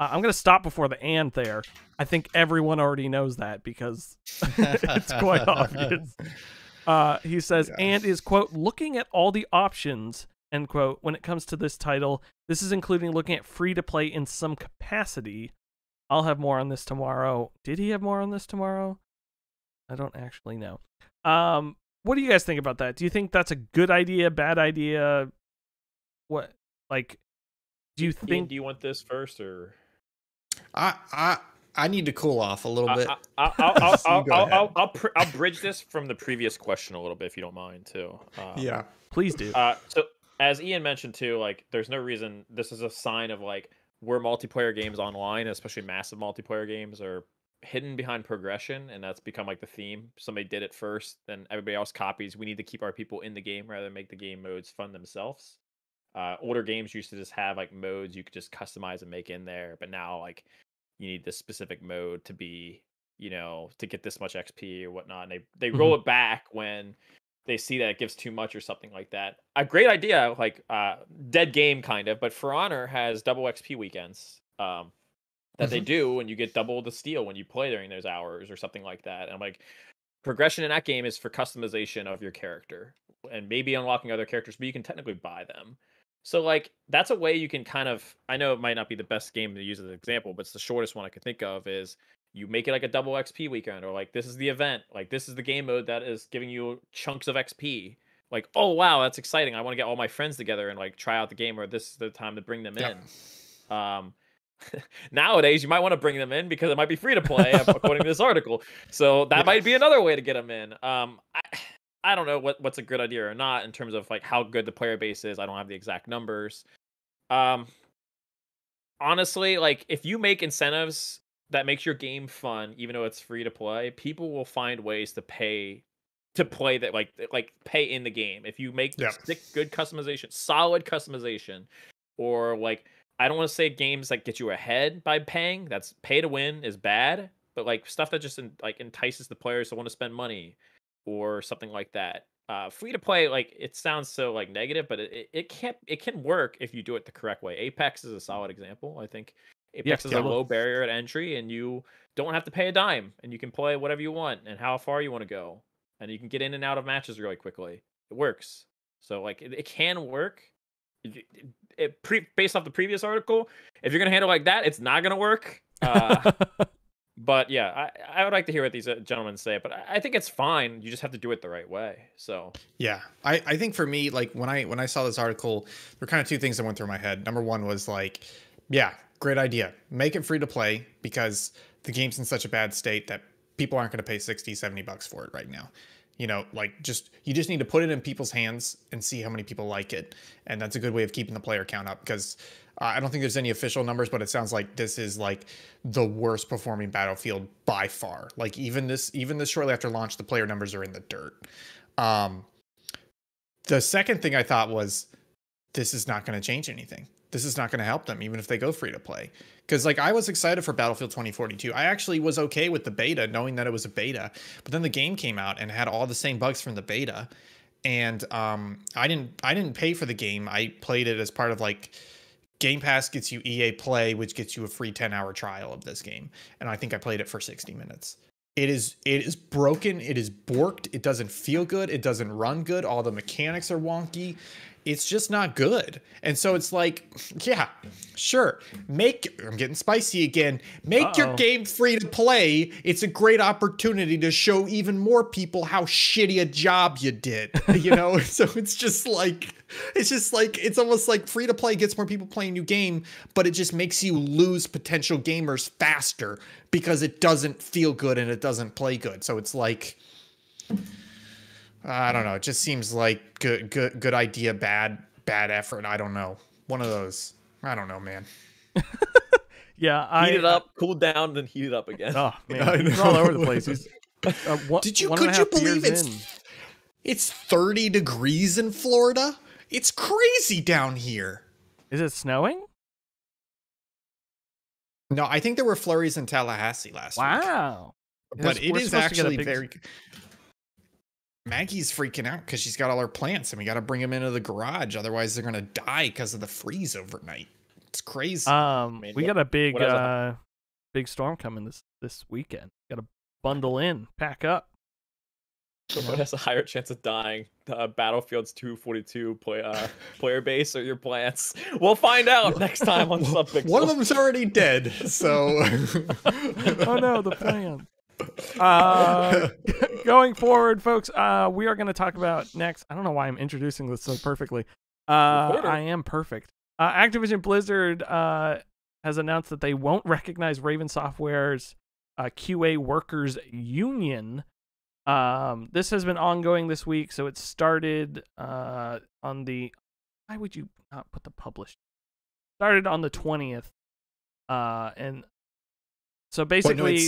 I'm going to stop before the "and" there. I think everyone already knows that because it's quite obvious. He says, "And is, quote, looking at all the options, end quote, when it comes to this title. This is including looking at free-to-play in some capacity. I'll have more on this tomorrow." Did he have more on this tomorrow? I don't actually know. What do you guys think about that? Do you think that's a good idea, bad idea? What, like, do you think... Ian, do you want this first, or... I need to cool off a little bit. I'll bridge this from the previous question a little bit, if you don't mind, too. Yeah, please do. So, as Ian mentioned too, like, there's no reason this is a sign of like where multiplayer games online, especially massive multiplayer games, are hidden behind progression, and that's become like the theme. Somebody did it first, then everybody else copies. We need to keep our people in the game rather than make the game modes fun themselves. Older games used to just have like modes you could just customize and make in there, but now like you need this specific mode to be, you know, to get this much XP or whatnot, and they roll it back when they see that it gives too much or something like that. A great idea, like Dead Game kind of, but For Honor has double XP weekends that they do, and you get double the steal when you play during those hours or something like that. And I'm like, progression in that game is for customization of your character and maybe unlocking other characters, but you can technically buy them. So like that's a way you can kind of, I know it might not be the best game to use as an example, but it's the shortest one I could think of, is you make it like a double XP weekend, or like this is the event, like this is the game mode that is giving you chunks of XP. Like, oh wow, that's exciting. I want to get all my friends together and like try out the game, or this is the time to bring them in. Nowadays you might want to bring them in because it might be free to play according to this article. So that might be another way to get them in. I don't know what's a good idea or not in terms of like how good the player base is. I don't have the exact numbers. Honestly, like if you make incentives that makes your game fun, even though it's free to play, people will find ways to pay to play that, like pay in the game. If you make good customization, solid customization, or like, I don't want to say games like get you ahead by paying. That's pay to win is bad, but like stuff that just like entices the players to want to spend money or something like that. free to play, like, it sounds so like negative, but it can work if you do it the correct way. Apex is a solid example. I think Apex is a low barrier at entry, and you don't have to pay a dime, and you can play whatever you want and how far you want to go, and you can get in and out of matches really quickly. It works. So like it can work. Based off the previous article, if you're gonna handle it like that, it's not gonna work. But yeah, I would like to hear what these gentlemen say, but I think it's fine. You just have to do it the right way. So yeah, I think for me, like when I saw this article, there were kind of two things that went through my head. Number one was like, yeah, great idea. Make it free to play, because the game's in such a bad state that people aren't going to pay 60, 70 bucks for it right now. You know, like you just need to put it in people's hands and see how many people like it. And that's a good way of keeping the player count up, because I don't think there's any official numbers, but it sounds like this is like the worst performing Battlefield by far. Like even this shortly after launch, the player numbers are in the dirt. The second thing I thought was, this is not going to change anything. This is not going to help them, even if they go free to play. Because like I was excited for Battlefield 2042. I actually was okay with the beta, knowing that it was a beta. But then the game came out and had all the same bugs from the beta. And I didn't pay for the game. I played it as part of like Game Pass gets you EA Play, which gets you a free 10-hour trial of this game. And I think I played it for 60 minutes. It is broken. It is borked. It doesn't feel good. It doesn't run good. All the mechanics are wonky. It's just not good. And so it's like, yeah, sure. I'm getting spicy again. Make your game free to play. It's a great opportunity to show even more people how shitty a job you did, you know? So it's just like, it's almost like free to play gets more people playing new game, but it just makes you lose potential gamers faster because it doesn't feel good and it doesn't play good. So it's like, I don't know. It just seems like good idea, bad effort. I don't know. One of those. I don't know, man. Yeah, heat it up, cool down, then heat it up again. Oh man, he's all over the place. Could you believe it's 30 degrees in Florida? It's crazy down here. Is it snowing? No, I think there were flurries in Tallahassee last week. Wow. But it is actually very. Maggie's freaking out because she's got all her plants and we got to bring them into the garage. Otherwise, they're going to die because of the freeze overnight. It's crazy. Man, we got a big storm coming this weekend. Got to bundle in, pack up. So what has a higher chance of dying? Battlefield's 2042 player base or your plants? We'll find out next time on Subpixel. One of them's already dead, so... Oh no, the plant. Going forward, folks, we are going to talk about next. I don't know why I'm introducing this so perfectly. I am perfect. Activision Blizzard has announced that they won't recognize Raven Software's QA Workers Union. This has been ongoing this week, so it started on the... Why would you not put the publish? Started on the 20th. And so basically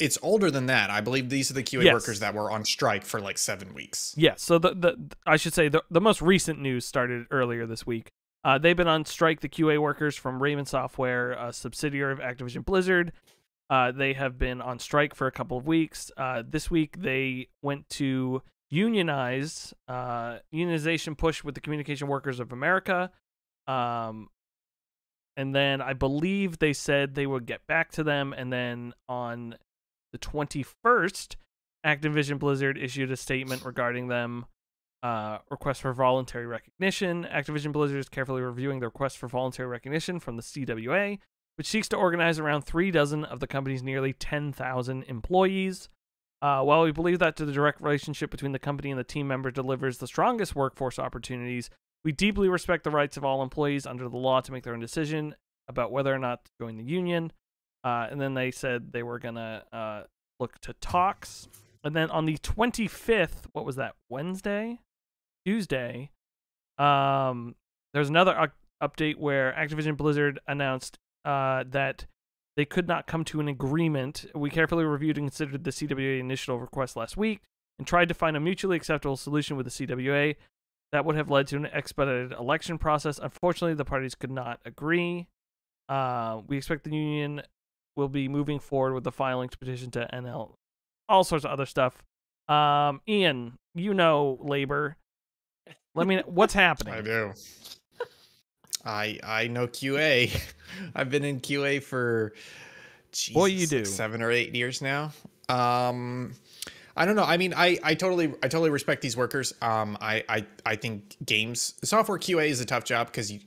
It's older than that. I believe these are the QA workers that were on strike for like 7 weeks. Yeah, so I should say the most recent news started earlier this week. They've been on strike, the QA workers from Raven Software, a subsidiary of Activision Blizzard. They have been on strike for a couple of weeks. This week they went to unionization push with the Communication Workers of America. And then I believe they said they would get back to them. And then on the 21st, Activision Blizzard issued a statement regarding them request for voluntary recognition. Activision Blizzard is carefully reviewing the request for voluntary recognition from the CWA, which seeks to organize around 36 of the company's nearly 10,000 employees. While we believe that the direct relationship between the company and the team member delivers the strongest workforce opportunities, we deeply respect the rights of all employees under the law to make their own decision about whether or not to join the union. And then they said they were going to look to talks. And then on the 25th, what was that, Tuesday, there's another update where Activision Blizzard announced that they could not come to an agreement. We carefully reviewed and considered the CWA initial request last week and tried to find a mutually acceptable solution with the CWA that would have led to an expedited election process. Unfortunately, the parties could not agree. We expect the union will be moving forward with the filing to petition to NL, all sorts of other stuff. Ian, you know labor. Let me know what's happening. I do. I know QA. I've been in QA for Jesus, 7 or 8 years now. I don't know. I mean, I totally respect these workers. I think games software QA is a tough job because you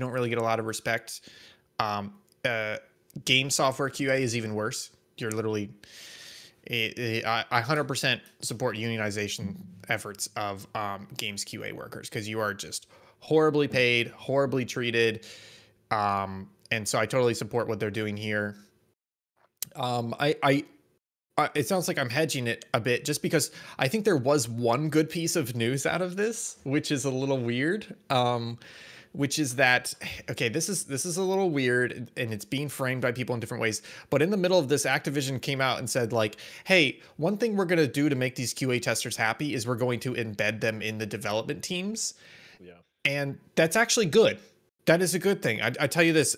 don't really get a lot of respect. Game software QA is even worse. You're literally, I 100% support unionization efforts of games QA workers because you are just horribly paid, horribly treated, and so I totally support what they're doing here. It sounds like I'm hedging it a bit just because I think there was one good piece of news out of this, which is a little weird. Which is that, okay, this is a little weird and it's being framed by people in different ways. But in the middle of this, Activision came out and said like, hey, one thing we're going to do to make these QA testers happy is we're going to embed them in the development teams. Yeah. And that's actually good. That is a good thing. I tell you this,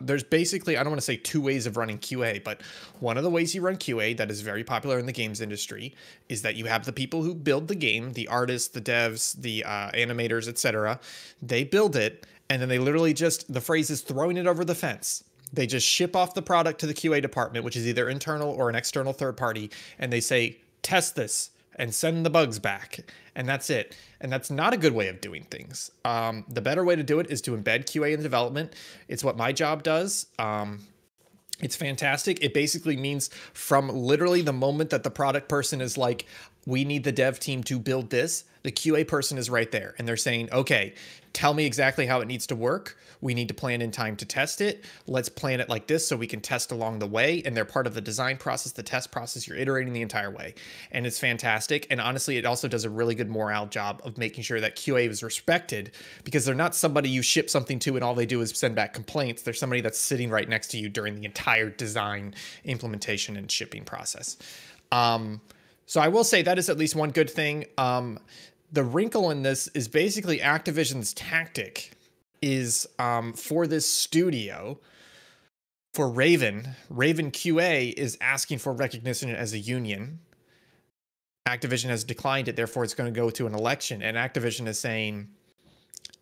there's basically, I don't want to say two ways of running QA, but one of the ways you run QA that is very popular in the games industry is that you have the people who build the game, the artists, the devs, the animators, etc. They build it, and then they literally just, the phrase is throwing it over the fence. They just ship off the product to the QA department, which is either internal or an external third party, and they say, test this and send the bugs back. And that's it. And that's not a good way of doing things. The better way to do it is to embed QA in development. It's what my job does. It's fantastic. It basically means from literally the moment that the product person is like, we need the dev team to build this, the QA person is right there. And they're saying, okay, tell me exactly how it needs to work. We need to plan in time to test it. Let's plan it like this so we can test along the way. And they're part of the design process, the test process. You're iterating the entire way. And it's fantastic. And honestly, it also does a really good morale job of making sure that QA is respected because they're not somebody you ship something to and all they do is send back complaints. They're somebody that's sitting right next to you during the entire design, implementation, and shipping process. So I will say that is at least one good thing. The wrinkle in this is basically Activision's tactic is for this studio, for Raven QA is asking for recognition as a union. Activision has declined it, therefore it's going to go to an election. And Activision is saying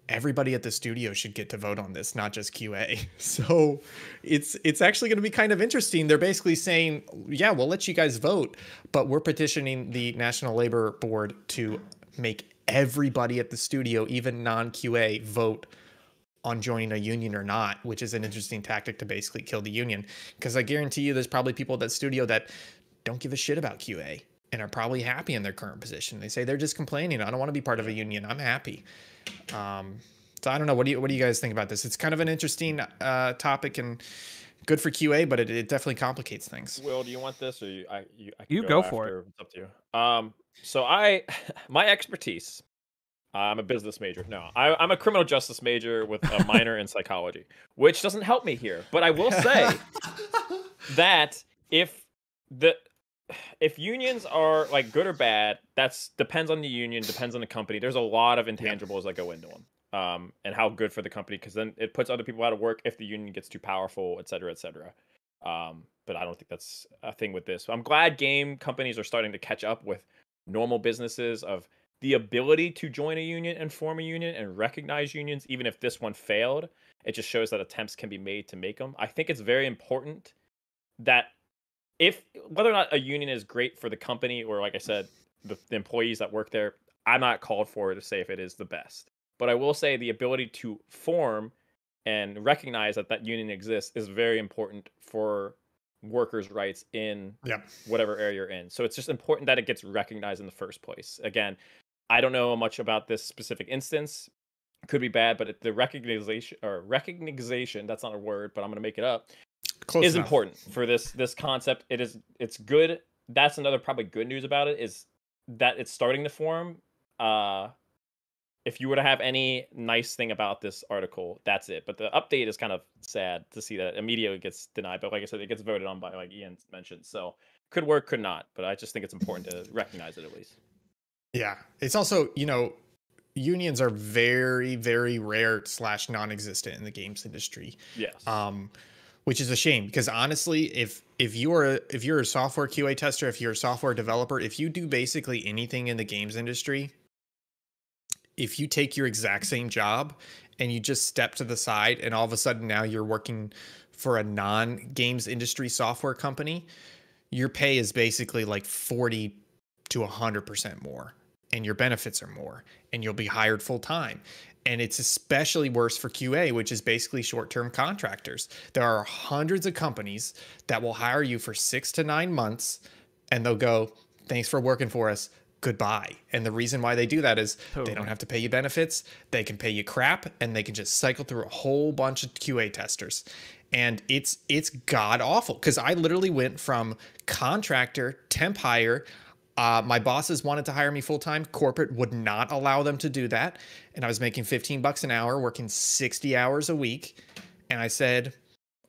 everybody at the studio should get to vote on this, not just QA. So it's actually going to be kind of interesting. They're basically saying, yeah, we'll let you guys vote, but we're petitioning the National Labor Board to make everybody at the studio, even non-QA, vote on joining a union or not, which is an interesting tactic to basically kill the union. Because I guarantee you there's probably people at that studio that don't give a shit about QA and are probably happy in their current position. They say they're just complaining. I don't want to be part of a union. I'm happy. So I don't know. What do you guys think about this? It's kind of an interesting topic and good for QA, but it definitely complicates things. Will, do you want this or I can go for it? It's up to you. So my expertise, I'm a business major. No, I'm a criminal justice major with a minor in psychology, which doesn't help me here. But I will say that if unions are like good or bad, that's depends on the union, depends on the company. There's a lot of intangibles that go into them, and how good for the company, because then it puts other people out of work if the union gets too powerful, et cetera, et cetera. But I don't think that's a thing with this. I'm glad game companies are starting to catch up with normal businesses of the ability to join a union and form a union and recognize unions. Even if this one failed, it just shows that attempts can be made to make them. I think it's very important that whether or not a union is great for the company or, like I said, the employees that work there, I'm not called for to say if it is the best. But I will say the ability to form and recognize that union exists is very important for workers' rights in whatever area you're in. So it's just important that it gets recognized in the first place. Again, I don't know much about this specific instance. It could be bad, but the recognition, that's not a word, but I'm going to make it up. Close is enough. Important for this concept. It's good. That's another probably good news about it is that it's starting to form. If you were to have any nice thing about this article, that's it. But the update is kind of sad to see that immediately gets denied. But like I said, it gets voted on by, like Ian mentioned. So could work, could not. But I just think it's important to recognize it at least. Yeah, it's also, you know, unions are very, very rare / non-existent in the games industry. Yes. which is a shame, because honestly, if you're a software QA tester, if you're a software developer, if you do basically anything in the games industry, if you take your exact same job and you just step to the side and all of a sudden now you're working for a non-games industry software company, your pay is basically like 40 to 100% more, and your benefits are more, and you'll be hired full time. And it's especially worse for QA, which is basically short-term contractors. There are hundreds of companies that will hire you for 6 to 9 months, and they'll go, thanks for working for us, goodbye. And the reason why they do that is they don't have to pay you benefits, they can pay you crap, and they can just cycle through a whole bunch of QA testers. And it's god-awful, because I literally went from contractor, temp hire. My bosses wanted to hire me full-time. Corporate would not allow them to do that. And I was making 15 bucks an hour, working 60 hours a week. And I said,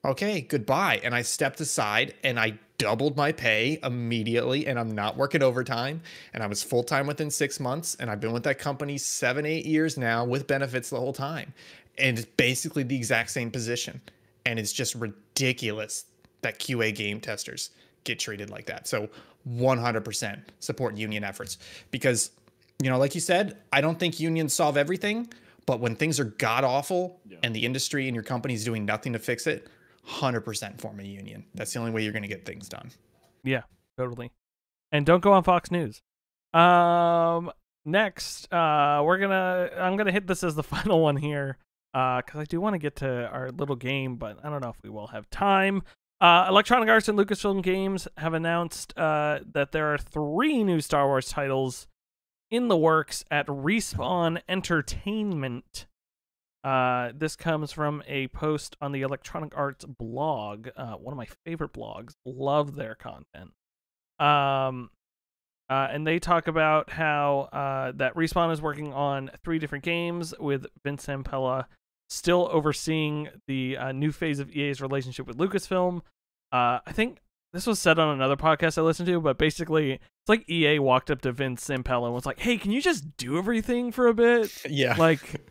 okay, goodbye. And I stepped aside and I doubled my pay immediately, and I'm not working overtime. And I was full-time within 6 months. And I've been with that company 7, 8 years now with benefits the whole time. And it's basically the exact same position. And it's just ridiculous that QA game testers get treated like that. So 100% support union efforts, because, you know, like you said, I don't think unions solve everything, but when things are god awful and the industry and your company's doing nothing to fix it, 100% form a union. That's the only way you're going to get things done. Yeah, totally. And don't go on Fox News. Next, I'm going to hit this as the final one here, because I do want to get to our little game, but I don't know if we will have time. Electronic Arts and Lucasfilm Games have announced that there are 3 new Star Wars titles in the works at Respawn Entertainment. This comes from a post on the Electronic Arts blog, one of my favorite blogs. Love their content. And they talk about how that Respawn is working on 3 different games, with Vince Ampella still overseeing the new phase of EA's relationship with Lucasfilm. I think this was said on another podcast I listened to, but basically it's like EA walked up to Vince Ampella and was like, hey, can you just do everything for a bit? Yeah. Like,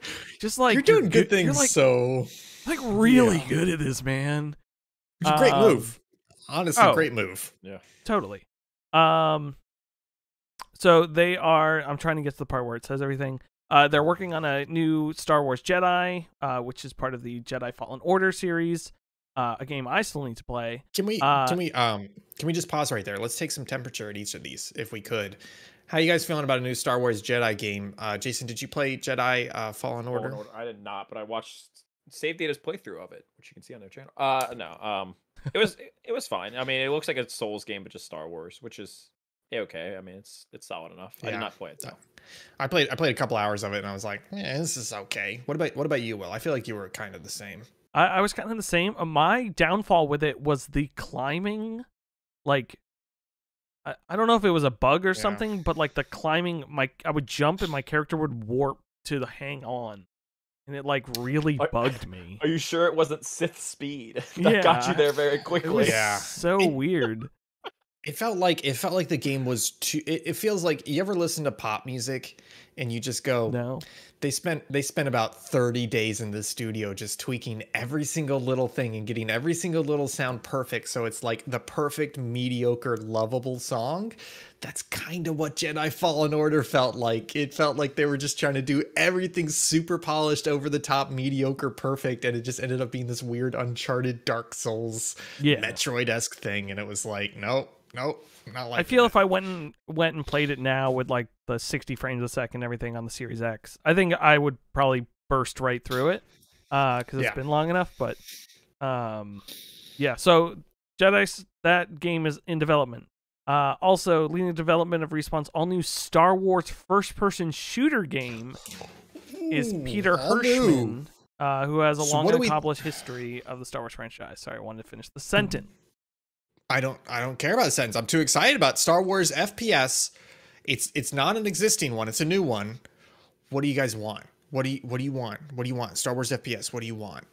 just like, you're doing good things. You're like, so like really good at this, man. It's a great move. Honestly, great move. Yeah, totally. So they are, I'm trying to get to the part where it says everything. They're working on a new Star Wars Jedi, which is part of the Jedi Fallen Order series, a game I still need to play. Can we just pause right there? Let's take some temperature at each of these, if we could. How are you guys feeling about a new Star Wars Jedi game? Jason, did you play Jedi Fallen Order? I did not, but I watched Save Data's playthrough of it, which you can see on their channel. No, it was fine. I mean, it looks like a Souls game, but just Star Wars, which is okay. I mean, it's solid enough. Yeah. I did not play it though. I played a couple hours of it and I was like, eh, this is okay. What about you, Will? I feel like you were kind of the same. I was kind of the same. My downfall with it was the climbing. Like, I don't know if it was a bug or something, but like the climbing, I would jump and my character would warp to the hang on, and it like really bugged me. Are you sure it wasn't Sith speed that got you there very quickly? It was so weird. It felt like the game was too. It feels like, you ever listen to pop music and you just go, no. They spent about 30 days in the studio just tweaking every single little thing and getting every single little sound perfect, so it's like the perfect mediocre lovable song. That's kind of what Jedi Fallen Order felt like. It felt like they were just trying to do everything super polished, over the top, mediocre, perfect, and it just ended up being this weird Uncharted, Dark Souls, Metroid-esque thing. And it was like, nope, not like. I feel if I went and played it now with like the 60 frames a second, everything on the Series X, I think I would probably burst right through it because it's been long enough. But yeah, so Jedi, that game is in development. Also leading the development of Respawn's all-new Star Wars first-person shooter game is Peter Hirschman, who has a long and accomplished history of the Star Wars franchise. Sorry, I wanted to finish the sentence. I don't care about the sentence. I'm too excited about Star Wars FPS. It's not an existing one. It's a new one. What do you guys want? What do you want? What do you want? Star Wars FPS. What do you want?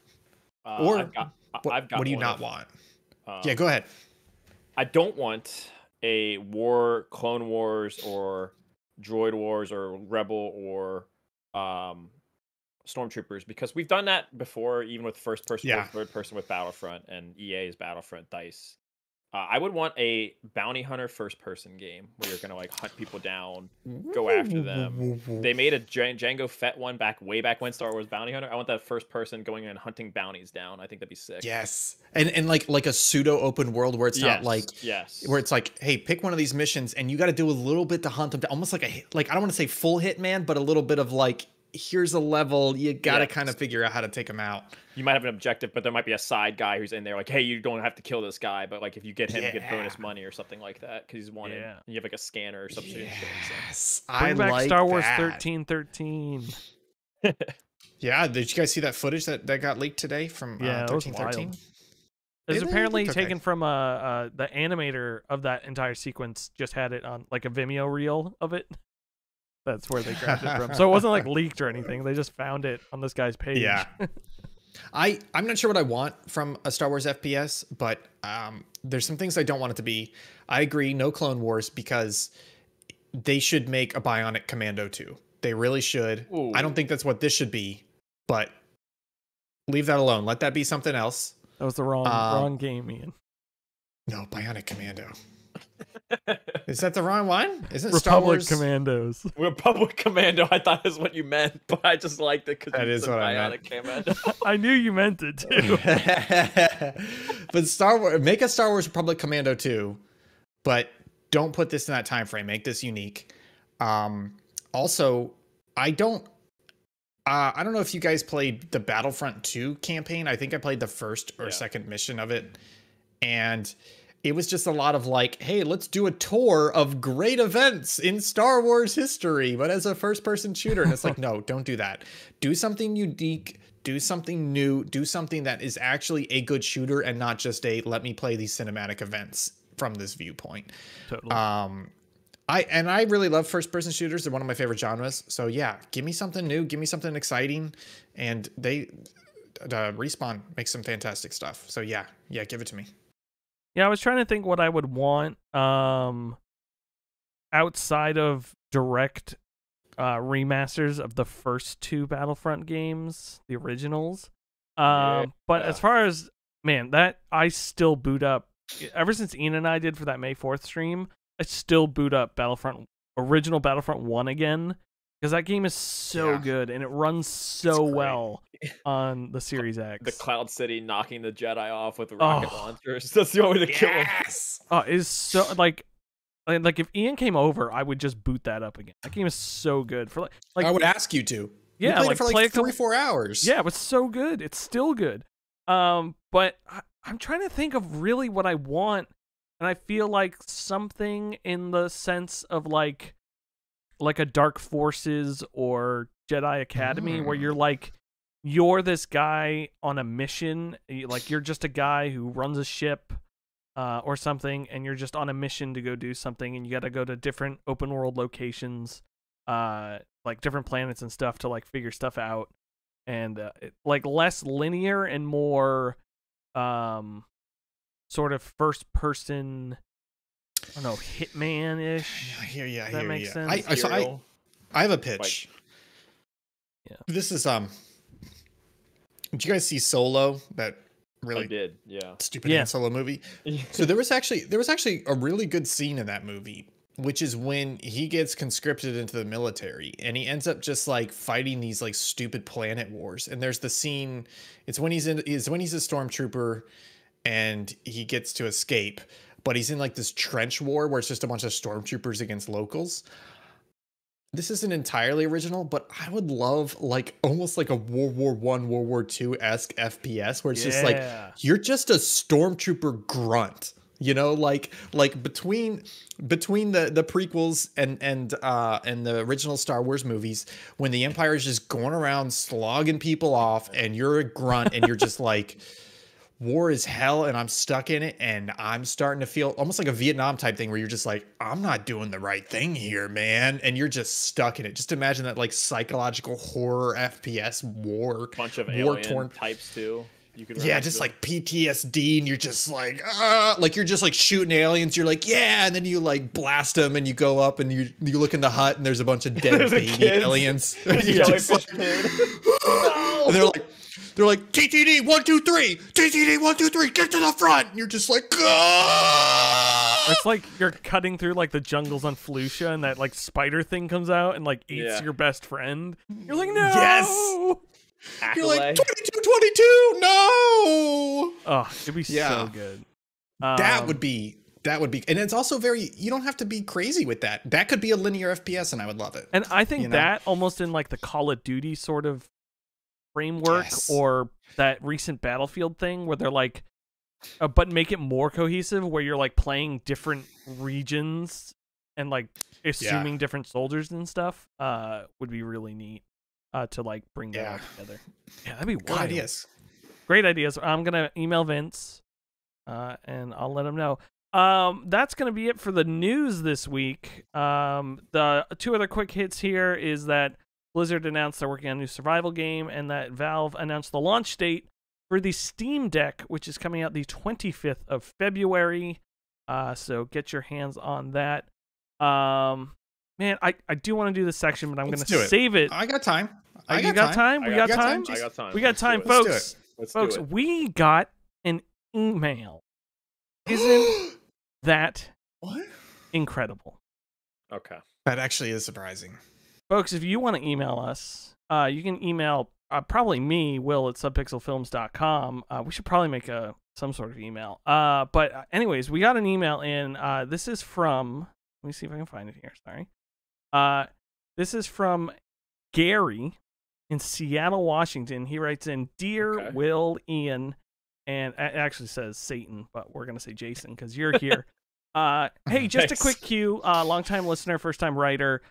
What do you not want? Yeah, go ahead. I don't want a Clone Wars or Droid Wars or Rebel or stormtroopers, because we've done that before, even with first person, yeah, third person with Battlefront and EA's Battlefront, DICE. I would want a bounty hunter first person game where you're going to like hunt people down, go after them. They made a Django Fett one way back when, Star Wars Bounty Hunter. I want that first person going and hunting bounties down. I think that'd be sick. Yes. And like a pseudo open world where it's not like, where it's like, hey, pick one of these missions and you got to do a little bit to hunt them down. Almost like a, I don't want to say full Hitman, but a little bit of like, here's a level, you gotta kind of figure out how to take him out. You might have an objective, but there might be a side guy who's in there like, hey, you don't have to kill this guy, but like if you get him, you get bonus money or something like that because he's wanted. Yeah. And you have like a scanner or something. Yes, so. Bring back like Star Wars 1313. Yeah, did you guys see that footage that got leaked today from 1313? It's apparently taken from the animator of that entire sequence just had it on like a Vimeo reel of it. That's where they grabbed it from. So it wasn't like leaked or anything. They just found it on this guy's page. Yeah. I'm not sure what I want from a Star Wars FPS, but there's some things I don't want it to be. I agree. No Clone Wars, because they should make a Bionic Commando 2. They really should. Ooh. I don't think that's what this should be, but leave that alone. Let that be something else. That was the wrong game, Ian. No, Bionic Commando. Is that the wrong one? Isn't Republic Star Wars Commandos? Republic Commando, I thought is what you meant, but I just liked it because it's a Bionic Commando. I knew you meant it too. But Star Wars, make a Star Wars Republic Commando 2, but don't put this in that time frame. Make this unique. Also, I don't know if you guys played the Battlefront 2 campaign. I think I played the first or second mission of it, and it was just a lot of like, hey, let's do a tour of great events in Star Wars history, but as a first-person shooter. And it's like, no, don't do that. Do something unique. Do something new. Do something that is actually a good shooter and not just a let me play these cinematic events from this viewpoint. Totally. I really love first-person shooters. They're one of my favorite genres. So, yeah, give me something new. Give me something exciting. And Respawn makes some fantastic stuff. So, yeah, give it to me. Yeah, I was trying to think what I would want outside of direct remasters of the first two Battlefront games, the originals. But as far as, man, that I still boot up. Ever since Ian and I did for that May 4th stream, I still boot up original Battlefront 1 again, because that game is so good and it runs so well on the Series X. The Cloud City knocking the Jedi off with the rocket launchers. That's the only way to kill him. Oh, it is so like if Ian came over, I would just boot that up again. That game is so good. For like I would ask you to. Yeah, played it for like 3-4 hours. Yeah, it was so good. It's still good. But I'm trying to think of really what I want, and I feel like something in the sense of like a Dark Forces or Jedi Academy where you're like, you're this guy on a mission. Like you're just a guy who runs a ship or something, and you're just on a mission to go do something, and you got to go to different open world locations, like different planets and stuff to like figure stuff out. And like less linear and more sort of first person, I don't know, Hitman-ish. That makes sense. So I have a pitch. Like, this is did you guys see Solo? That really stupid Solo movie. So there was actually a really good scene in that movie, which is when he gets conscripted into the military and he ends up just like fighting these like stupid planet wars. And there's the scene. It's when he's a stormtrooper and he gets to escape, but he's in like this trench war where it's just a bunch of stormtroopers against locals. This isn't entirely original, but I would love like almost like a World War I, World War II-esque FPS where it's just like, you're just a stormtrooper grunt, you know, like between the prequels and the original Star Wars movies, when the Empire is just going around slogging people off and you're a grunt and you're just like, war is hell and I'm stuck in it, and I'm starting to feel almost like a Vietnam type thing where you're just like, I'm not doing the right thing here, man. And you're just stuck in it. Just imagine that like psychological horror FPS war. Bunch of alien types too. You could just like PTSD, and you're just like, you're just like shooting aliens. You're like, and then you like blast them, and you go up, and you look in the hut, and there's a bunch of dead baby aliens. No! And they're like, TTD 1, 2, 3, TTD 1, 2, 3, get to the front. And you're just like, ah! It's like you're cutting through like the jungles on Felucia, and that like spider thing comes out and like eats your best friend. You're like, no. Yes. You're like 22, 22. No. Oh, it'd be so good. That would be, and it's also very, you don't have to be crazy with that. That could be a linear FPS and I would love it. And I think that almost in like the Call of Duty sort of framework or that recent Battlefield thing where they're like, but make it more cohesive where you're like playing different regions and like assuming different soldiers and stuff would be really neat to like bring that all together. Yeah, that'd be wild. Ideas. Great ideas. I'm going to email Vince and I'll let him know. That's going to be it for the news this week. The two other quick hits here is that Blizzard announced they're working on a new survival game, and that Valve announced the launch date for the Steam Deck, which is coming out the 25th of February. So get your hands on that. Man, I do want to do this section, but I'm going to save it. I got time. We got time, folks. Folks, we got an email. Isn't that incredible? Okay. That actually is surprising. Folks, if you want to email us, you can email probably me, will@subpixelfilms.com. We should probably make some sort of email. But anyways, we got an email in. This is from, let me see if I can find it here. Sorry. This is from Gary in Seattle, Washington. He writes in, Dear Will, Ian, and it actually says Satan, but we're going to say Jason because you're here. Hey, just a quick cue. Longtime listener, first time writer.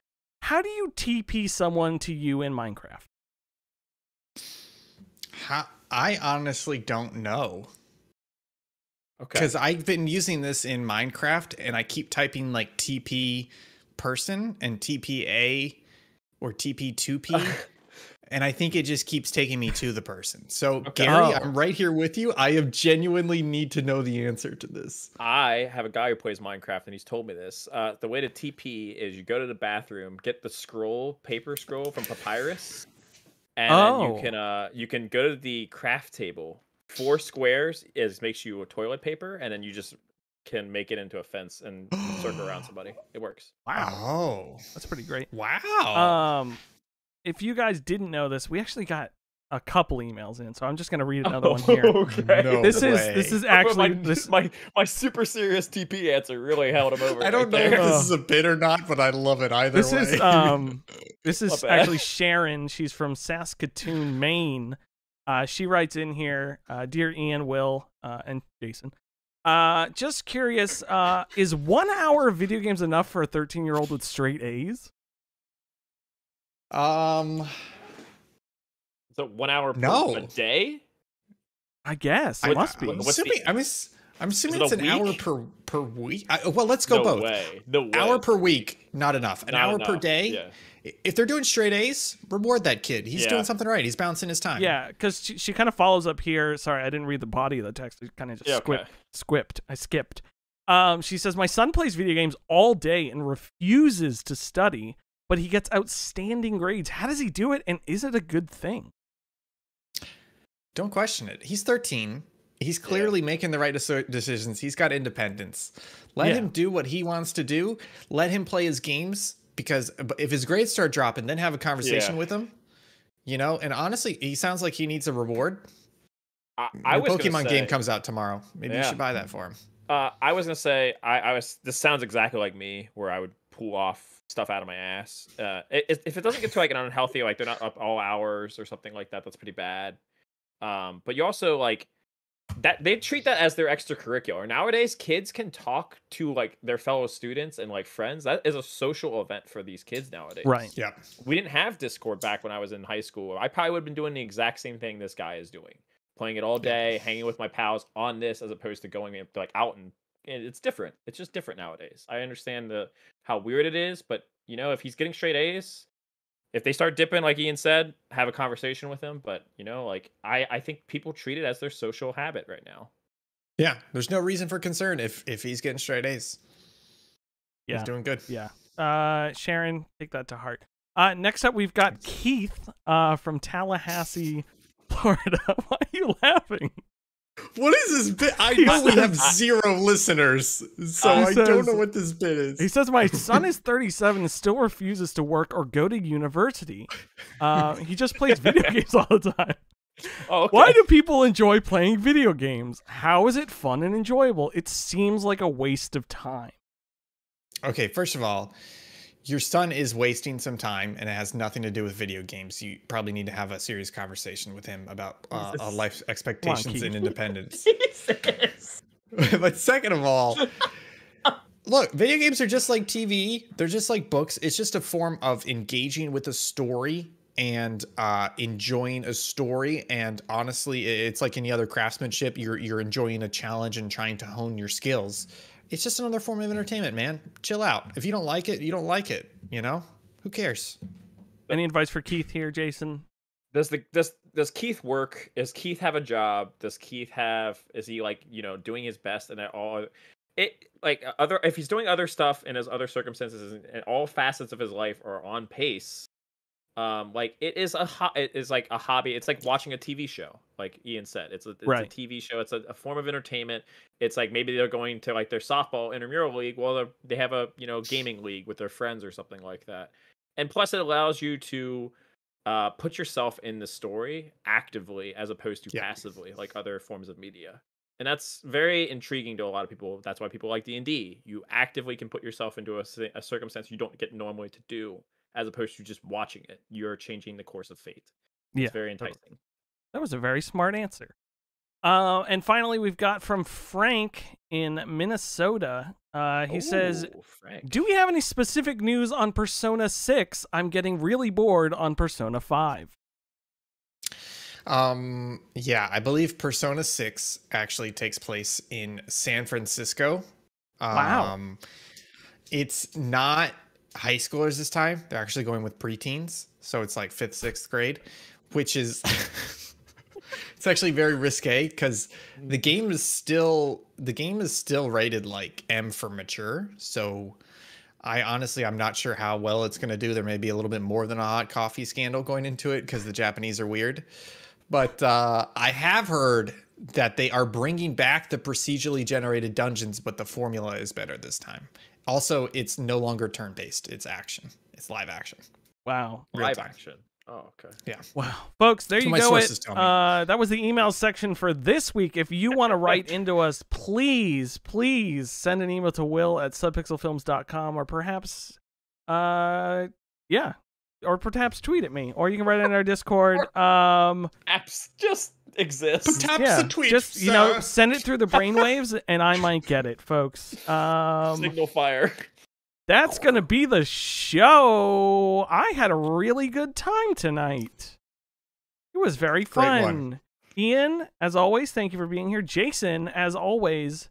How do you TP someone to you in Minecraft? I honestly don't know. Okay. Because I've been using this in Minecraft and I keep typing like TP person and TPA or TP2P. And I think it just keeps taking me to the person. So, Gary, I'm right here with you. I have genuinely need to know the answer to this. I have a guy who plays Minecraft, and he's told me this. The way to TP is you go to the bathroom, get the scroll, paper scroll from Papyrus, and you can go to the craft table. 4 squares makes you a toilet paper, and then you just can make it into a fence and circle around somebody. It works. Wow. That's pretty great. Wow. If you guys didn't know this, we actually got a couple emails in, so I'm just going to read another one here. Okay. No this is actually my super serious TP answer really held him over. I don't know if this is a bit or not, but I love it either way. This is actually Sharon. She's from Saskatoon, Maine. She writes in here, Dear Ian, Will, and Jason. Just curious, is 1 hour of video games enough for a 13-year-old with straight A's? So 1 hour a day, I guess. It must be. I'm assuming it's an hour per week. Well, let's go both. No way. Hour per week, not enough. An hour per day. Yeah. If they're doing straight A's, reward that kid. He's doing something right. He's balancing his time. Yeah, because she kind of follows up here. Sorry, I didn't read the body of the text. It kind of just I skipped. She says, my son plays video games all day and refuses to study, but he gets outstanding grades. How does he do it? And is it a good thing? Don't question it. He's 13. He's clearly making the right decisions. He's got independence. Let him do what he wants to do. Let him play his games, because if his grades start dropping, then have a conversation with him, you know? And honestly, he sounds like he needs a reward. The Pokemon game comes out tomorrow. Maybe you should buy that for him. I was going to say, this sounds exactly like me, where I would pull off stuff out of my ass. If it doesn't get to like an unhealthy, like they're not up all hours or something like that, that's pretty bad. But you also like that they treat that as their extracurricular. Nowadays, kids can talk to like their fellow students and like friends. That is a social event for these kids nowadays. Right. Yeah. We didn't have Discord back when I was in high school. I probably would have been doing the exact same thing this guy is doing, playing it all day, hanging with my pals on this, as opposed to going like out and. It's different. It's just different nowadays. I understand how weird it is, but you know, if he's getting straight A's, if they start dipping, like Ian said, have a conversation with him. But you know, like I think people treat it as their social habit right now. Yeah, there's no reason for concern if he's getting straight A's. Yeah, he's doing good. Yeah, Sharon, take that to heart. Next up, we've got Keith from Tallahassee, Florida. Why are you laughing? What is this bit? I know we have zero listeners, so I don't know what this bit is. He says, my son is 37 and still refuses to work or go to university. He just plays video games all the time. Oh, okay. Why do people enjoy playing video games? How is it fun and enjoyable? It seems like a waste of time. Okay, first of all, your son is wasting some time, and it has nothing to do with video games. You probably need to have a serious conversation with him about life expectations and independence. But second of all, look, video games are just like TV. They're just like books. It's just a form of engaging with a story and enjoying a story. And honestly, it's like any other craftsmanship. You're enjoying a challenge and trying to hone your skills. It's just another form of entertainment, man. Chill out. If you don't like it, you don't like it. You know, who cares? Any advice for Keith here, Jason? Does Keith work? Does Keith have a job? Does Keith have? Is he like, you know, doing his best and all? It like other if he's doing other stuff in his other circumstances and all facets of his life are on pace. Like it is like a hobby. It's like watching a TV show. Like Ian said, it's a TV show. It's a form of entertainment. It's like maybe they're going to like their softball intramural league. Well, they have a, you know, gaming league with their friends or something like that. And plus it allows you to put yourself in the story actively as opposed to passively, like other forms of media. And that's very intriguing to a lot of people. That's why people like D&D. You actively can put yourself into a circumstance you don't get normally to do. As opposed to just watching it, you're changing the course of fate. It's very enticing. That was a very smart answer. And finally, we've got from Frank in Minnesota. He says, Frank. Do we have any specific news on Persona 6? I'm getting really bored on Persona 5. Yeah, I believe Persona 6 actually takes place in San Francisco. Wow. It's not high schoolers this time. They're actually going with preteens, so it's like 5th, 6th grade, which is it's actually very risque because the game is still rated like M for mature. So I'm not sure how well it's going to do. There may be a little bit more than a hot coffee scandal going into it because the Japanese are weird. But I have heard that they are bringing back the procedurally generated dungeons, but the formula is better this time. Also, it's no longer turn-based. It's action. It's live action. Wow. Real time. Oh, okay. Yeah. Wow. Folks, there you go. That was the email section for this week. If you want to write into us, please, please send an email to will@subpixelfilms.com or perhaps, or perhaps tweet at me. Or you can write it in our Discord. Apps just exist. Yeah, just, you know, send it through the brainwaves and I might get it, folks. Signal fire. That's going to be the show. I had a really good time tonight. It was very fun. Ian, as always, thank you for being here. Jason, as always,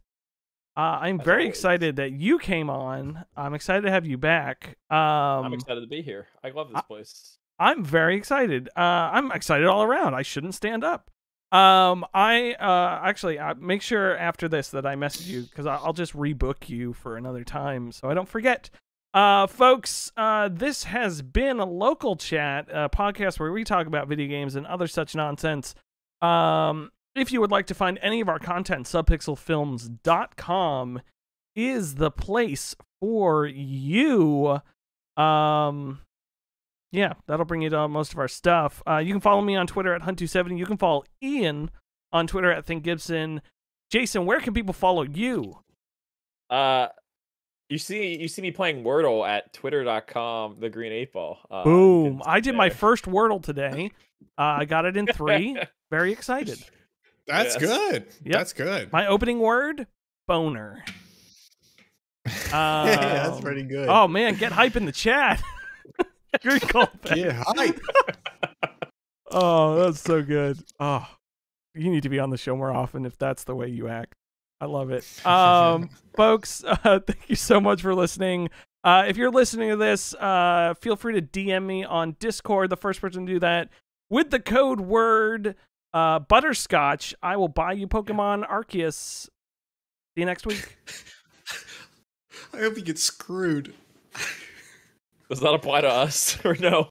I'm very excited that you came on. I'm excited to have you back. I'm excited to be here. I love this place. I'm very excited. I'm excited all around. I shouldn't stand up. I make sure after this that I message you because I'll just rebook you for another time so I don't forget. Folks, this has been a Local Chat, a podcast where we talk about video games and other such nonsense. If you would like to find any of our content, subpixelfilms.com is the place for you. Yeah, that'll bring you to most of our stuff. You can follow me on Twitter at Hunt270. You can follow Ian on Twitter at ThinkGibson. Jason, where can people follow you? You see me playing Wordle at twitter.com/thegreen8ball. Boom. I did my first Wordle today. I got it in 3. Very excited. That's good. Yep. That's good. My opening word, boner. Yeah, that's pretty good. Oh, man, get hype in the chat. Good call. Get hype. Oh, that's so good. Oh, you need to be on the show more often if that's the way you act. I love it. Folks, thank you so much for listening. If you're listening to this, feel free to DM me on Discord. The first person to do that with the code word... butterscotch, I will buy you Pokemon Arceus. See you next week. I hope you get screwed. Does that apply to us or no?